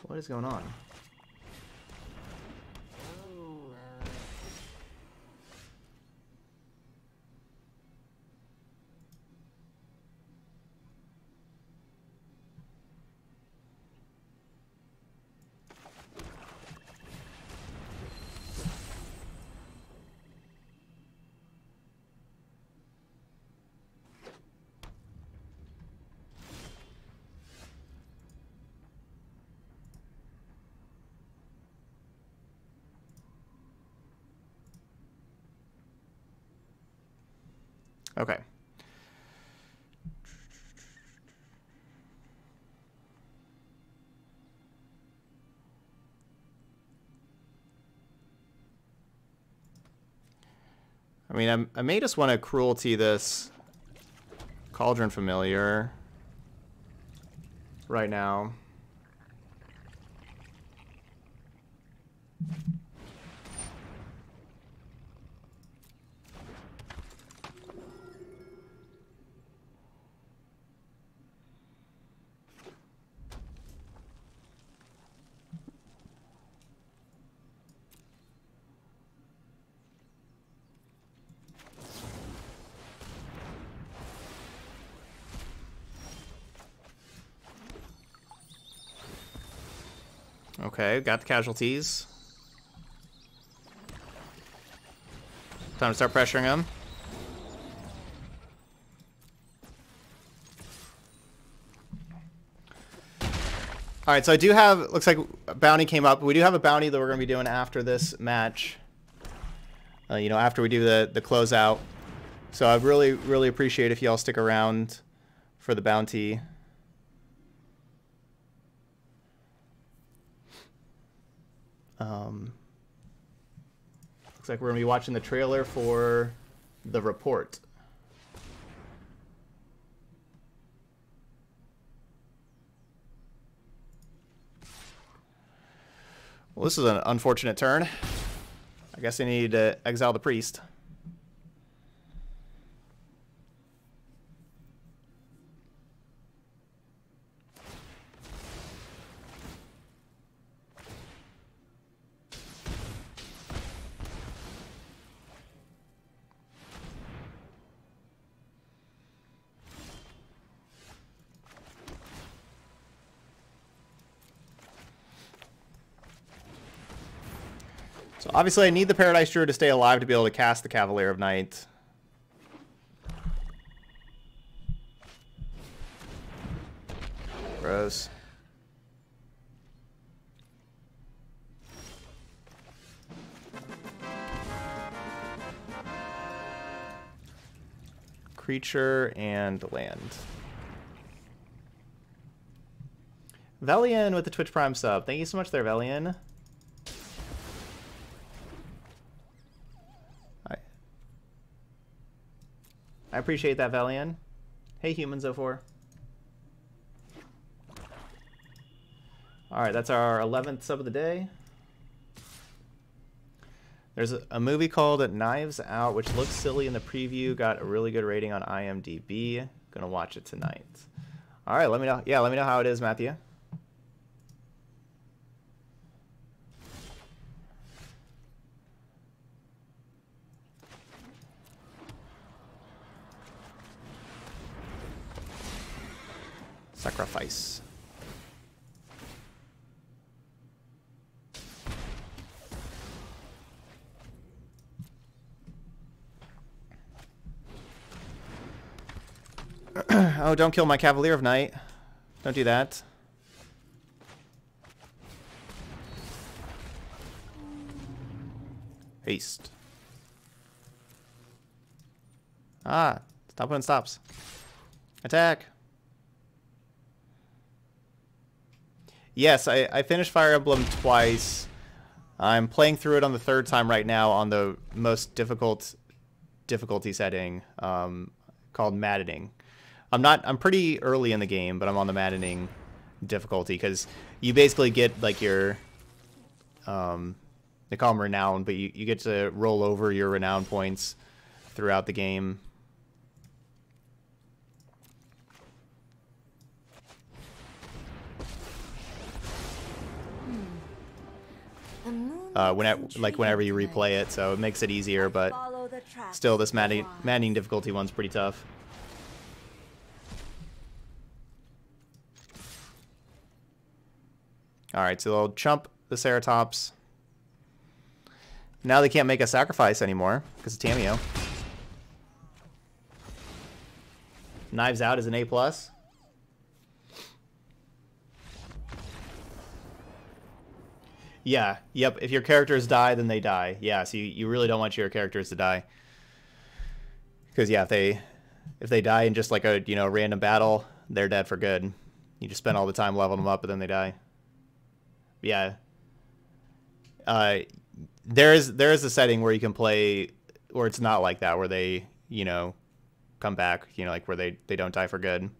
What is going on? Okay. I mean, I may just want to cruelty this Cauldron Familiar right now. Okay, got the casualties. Time to start pressuring them. All right, so I do have, looks like a bounty came up. We do have a bounty that we're going to be doing after this match. You know, after we do the closeout. So I really, really appreciate if y'all stick around for the bounty. Looks like we're going to be watching the trailer for The Report. Well, this is an unfortunate turn. I guess I need to exile the priest. Obviously, I need the Paradise Druid to stay alive to be able to cast the Cavalier of Night. Gross. Creature and land. Velian with the Twitch Prime sub. Thank you so much there, Velian. I appreciate that, Velian. Hey, Humans04. All right, that's our 11th sub of the day. There's a movie called Knives Out, which looks silly in the preview. Got a really good rating on IMDb. Gonna watch it tonight. All right, let me know. Yeah, let me know how it is, Matthew. Sacrifice. Oh, don't kill my Cavalier of Night. Don't do that. Haste. Ah, stop when it stops. Attack. Yes, I finished Fire Emblem twice. I'm playing through it on the third time right now on the most difficult difficulty setting called Maddening. I'm pretty early in the game, but I'm on the Maddening difficulty because you basically get like your, they call them renown, but you get to roll over your renown points throughout the game. Whenever you replay it, so it makes it easier, but still this Maddening difficulty one's pretty tough. Alright, so they'll chump the Ceratops. Now they can't make a sacrifice anymore, because of Tamiyo. Knives Out is an A+. Yeah, yep, if your characters die, then they die. Yeah, so you really don't want your characters to die. Because, yeah, if they die in just like a, you know, random battle, they're dead for good. You just spend all the time leveling them up, but then they die. Yeah, there is a setting where you can play, or it's not like that, where they, you know, come back, you know, like where they don't die for good.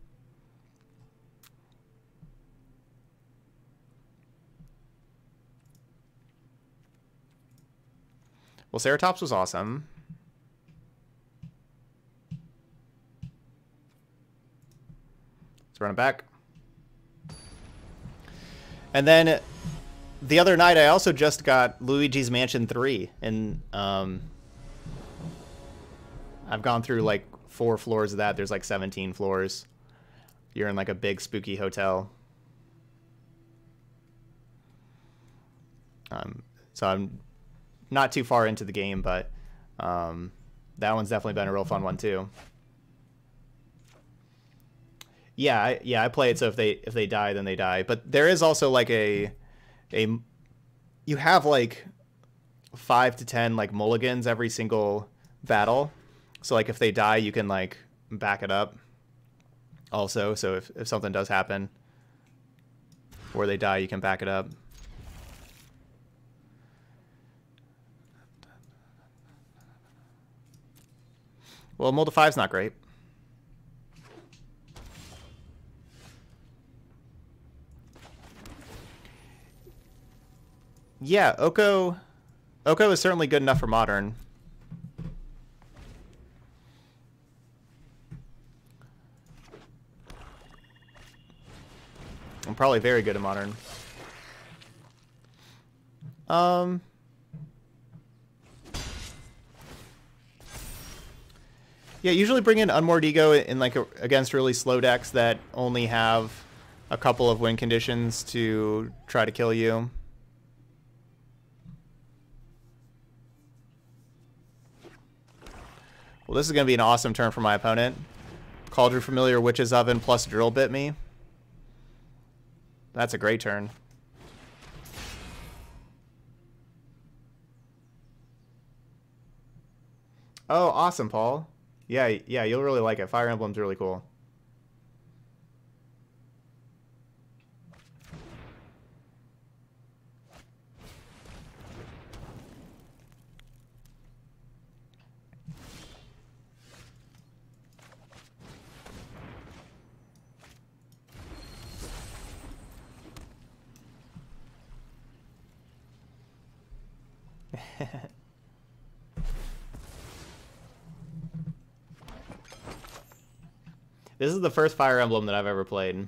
Well, Ceratops was awesome. Let's run it back. And then the other night, I also just got Luigi's Mansion 3, and I've gone through like 4 floors of that. There's like 17 floors. You're in like a big spooky hotel. So I'm not too far into the game, but that one's definitely been a real fun one too. Yeah, I play it so if they die, then they die. But there is also like a you have like 5 to 10 like mulligans every single battle. So like if they die, you can like back it up. Also, so if something does happen or they die, you can back it up. Well, Multi 5's not great. Yeah, Oko is certainly good enough for Modern. I'm probably very good at Modern. Yeah, usually bring in Unmordigo in like against really slow decks that only have a couple of win conditions to try to kill you. Well, this is going to be an awesome turn for my opponent. Cauldron Familiar, Witch's Oven, plus Drill Bit me. That's a great turn. Oh, awesome, Paul. Yeah, you'll really like it. Fire Emblem's really cool. This is the first Fire Emblem that I've ever played.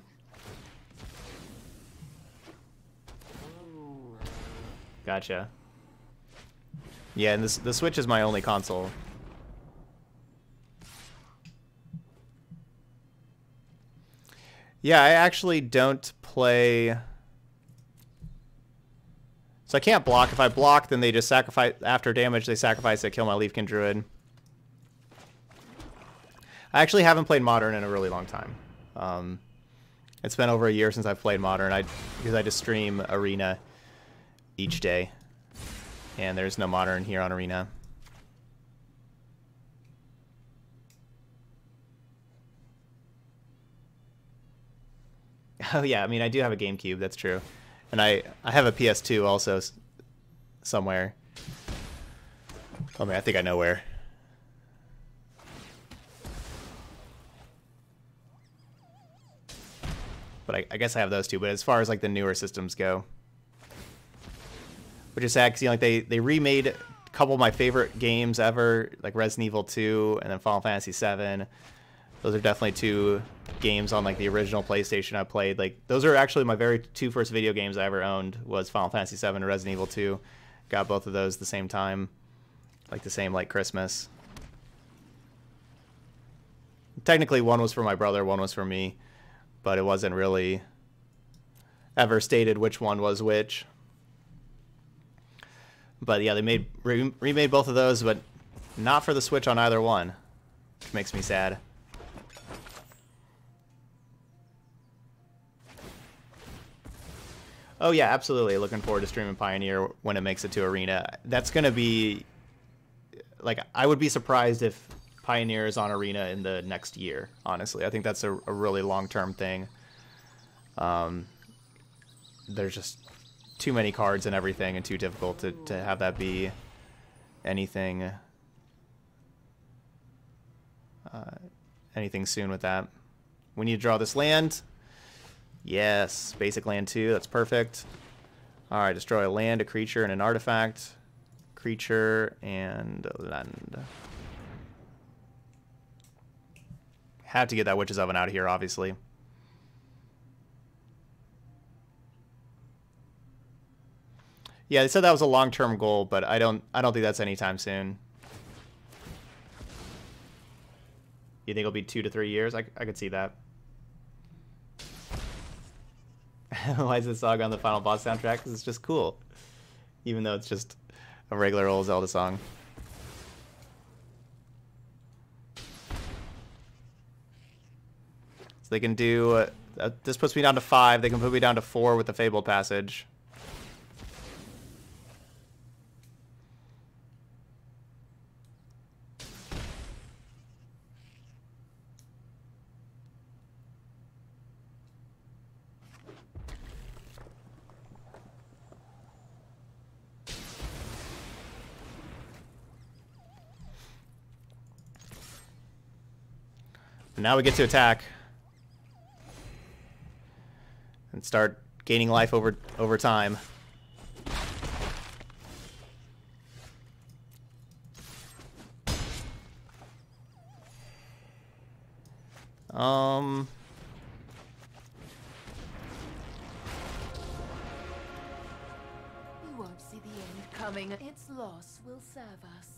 Gotcha. Yeah, and the Switch is my only console. Yeah, I actually don't play... So I can't block. If I block, then they just sacrifice... After damage, they sacrifice to kill my Leafkin Druid. I actually haven't played Modern in a really long time. It's been over a year since I've played Modern, because I just stream Arena each day. And there's no Modern here on Arena. Oh yeah, I mean, I do have a GameCube, that's true. And I have a PS2 also somewhere. Oh man, I think I know where. But I guess I have those two, but as far as like the newer systems go. Which is sad, because you know, like, they remade a couple of my favorite games ever, like Resident Evil 2 and then Final Fantasy 7. Those are definitely two games on like the original PlayStation I played. Like those are actually my very two first video games I ever owned was Final Fantasy 7 and Resident Evil 2. Got both of those the same time, like the same like Christmas. Technically one was for my brother, one was for me, but it wasn't really ever stated which one was which. But yeah, they made remade both of those, but not for the Switch on either one, which makes me sad. Oh yeah, absolutely. Looking forward to streaming Pioneer when it makes it to Arena. That's going to be... Like, I would be surprised if Pioneer is on Arena in the next year, honestly. I think that's a really long-term thing. There's just too many cards and everything and too difficult to have that be anything... anything soon with that. We need to draw this land. Yes, basic land 2, that's perfect. Alright, destroy a land, a creature, and an artifact. Creature and land. Have to get that Witch's Oven out of here, obviously. Yeah, they said that was a long-term goal, but I don't think that's anytime soon. You think it'll be 2 to 3 years? I could see that. Why is this song on the final boss soundtrack? Because it's just cool. Even though it's just a regular old Zelda song. So they can do... this puts me down to 5. They can put me down to 4 with the Fabled Passage. Now we get to attack and start gaining life over time. You won't see the end coming. Its loss will serve us.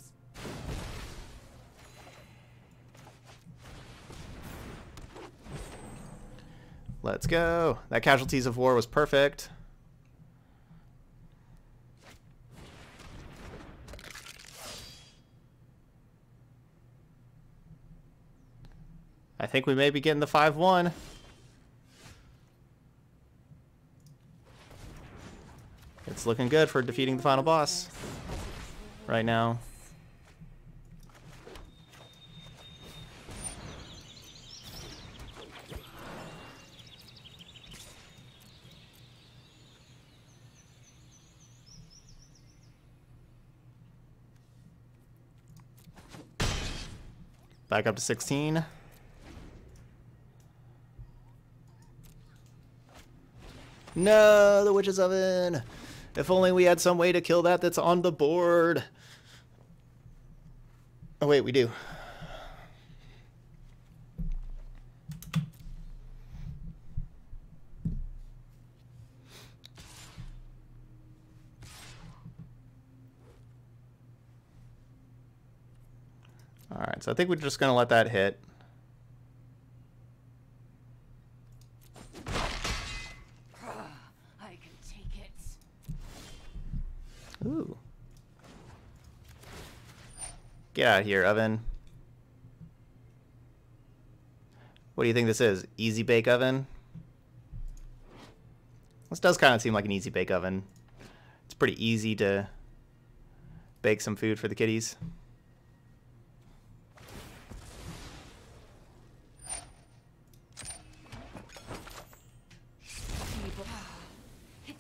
Let's go. That Casualties of War was perfect. I think we may be getting the 5-1. It's looking good for defeating the final boss right now. Back up to 16. No, the Witch's Oven. If only we had some way to kill that's on the board. Oh wait, we do. All right, so I think we're just gonna let that hit. I can take it. Ooh. Get out of here, oven. What do you think this is? Easy bake oven? This does kind of seem like an easy bake oven. It's pretty easy to bake some food for the kitties.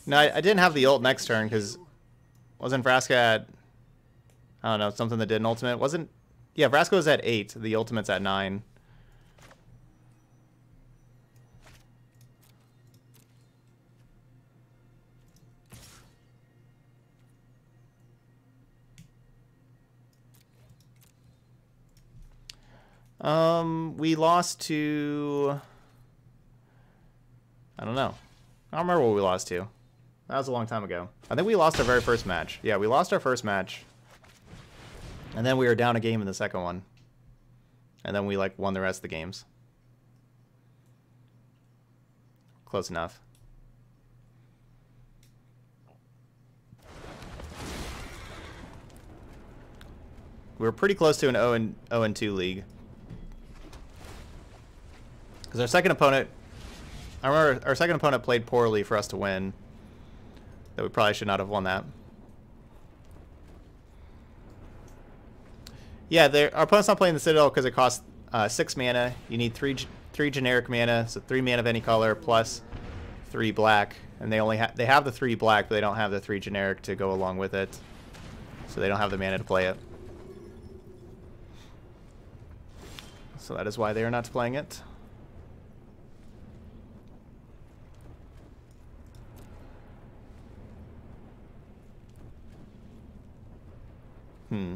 No, I didn't have the ult next turn because wasn't Vraska at, I don't know, something that did an ultimate? Wasn't, yeah, Vraska was at 8. The ultimate's at 9. We lost to, I don't know. I don't remember what we lost to. That was a long time ago. I think we lost our very first match. Yeah, we lost our first match. And then we were down a game in the second one. And then we, like, won the rest of the games. Close enough. We were pretty close to an 0-2 league. Because our second opponent... I remember our second opponent played poorly for us to win. That we probably should not have won that. Yeah, our opponent's not playing the Citadel because it costs 6 mana. You need three generic mana, so 3 mana of any color plus 3 black. And they only have the 3 black, but they don't have the 3 generic to go along with it. So they don't have the mana to play it. So that is why they are not playing it. Hmm.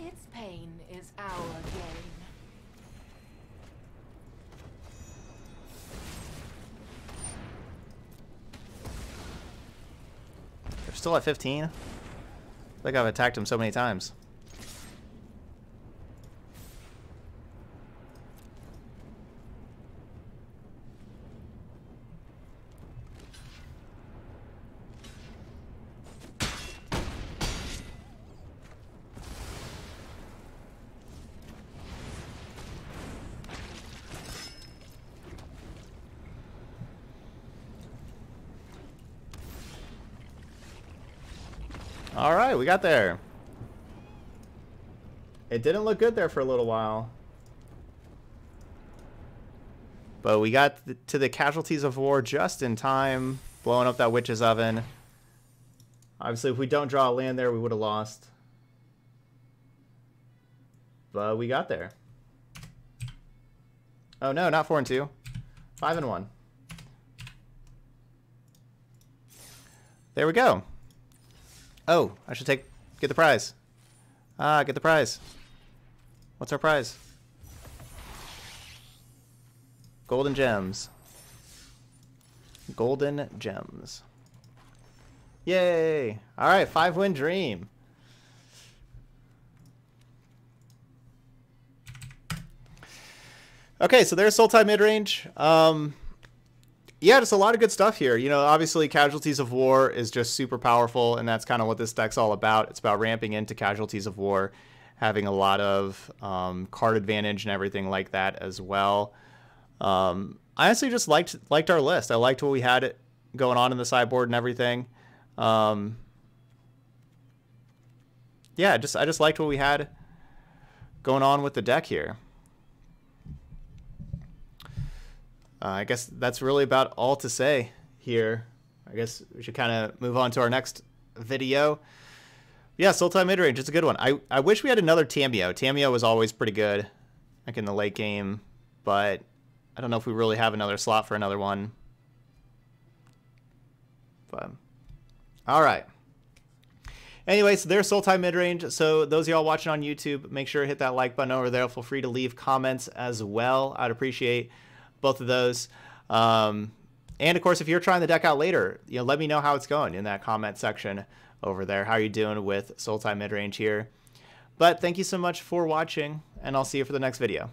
Its pain is our gain. They're still at 15? I think I've attacked him so many times. All right, we got there. It didn't look good there for a little while. But we got to the Casualties of War just in time, blowing up that Witch's Oven. Obviously, if we don't draw a land there, we would have lost. But we got there. Oh no, not 4-2. 5-1. There we go. Oh, I should get the prize. Get the prize. What's our prize? Golden gems. Golden gems. Yay! All right, 5-win dream. Okay, so there's Sultai midrange. Yeah, just a lot of good stuff here. You know, obviously Casualties of War is just super powerful, and that's kind of what this deck's all about. It's about ramping into Casualties of War, having a lot of card advantage and everything like that as well. I honestly just liked our list. I liked what we had going on in the sideboard and everything. Yeah, I just liked what we had going on with the deck here. I guess that's really about all to say here. I guess we should kind of move on to our next video. Yeah, Sultai midrange, it's a good one. I wish we had another Tamiyo. Tamiyo was always pretty good, like in the late game, but I don't know if we really have another slot for another one. But all right. Anyway, so there's Sultai midrange. So those of y'all watching on YouTube, make sure to hit that like button over there. Feel free to leave comments as well. I'd appreciate both of those. And of course, if you're trying the deck out later, you know, let me know how it's going in that comment section over there. How are you doing with Sultai midrange here? But thank you so much for watching, and I'll see you for the next video.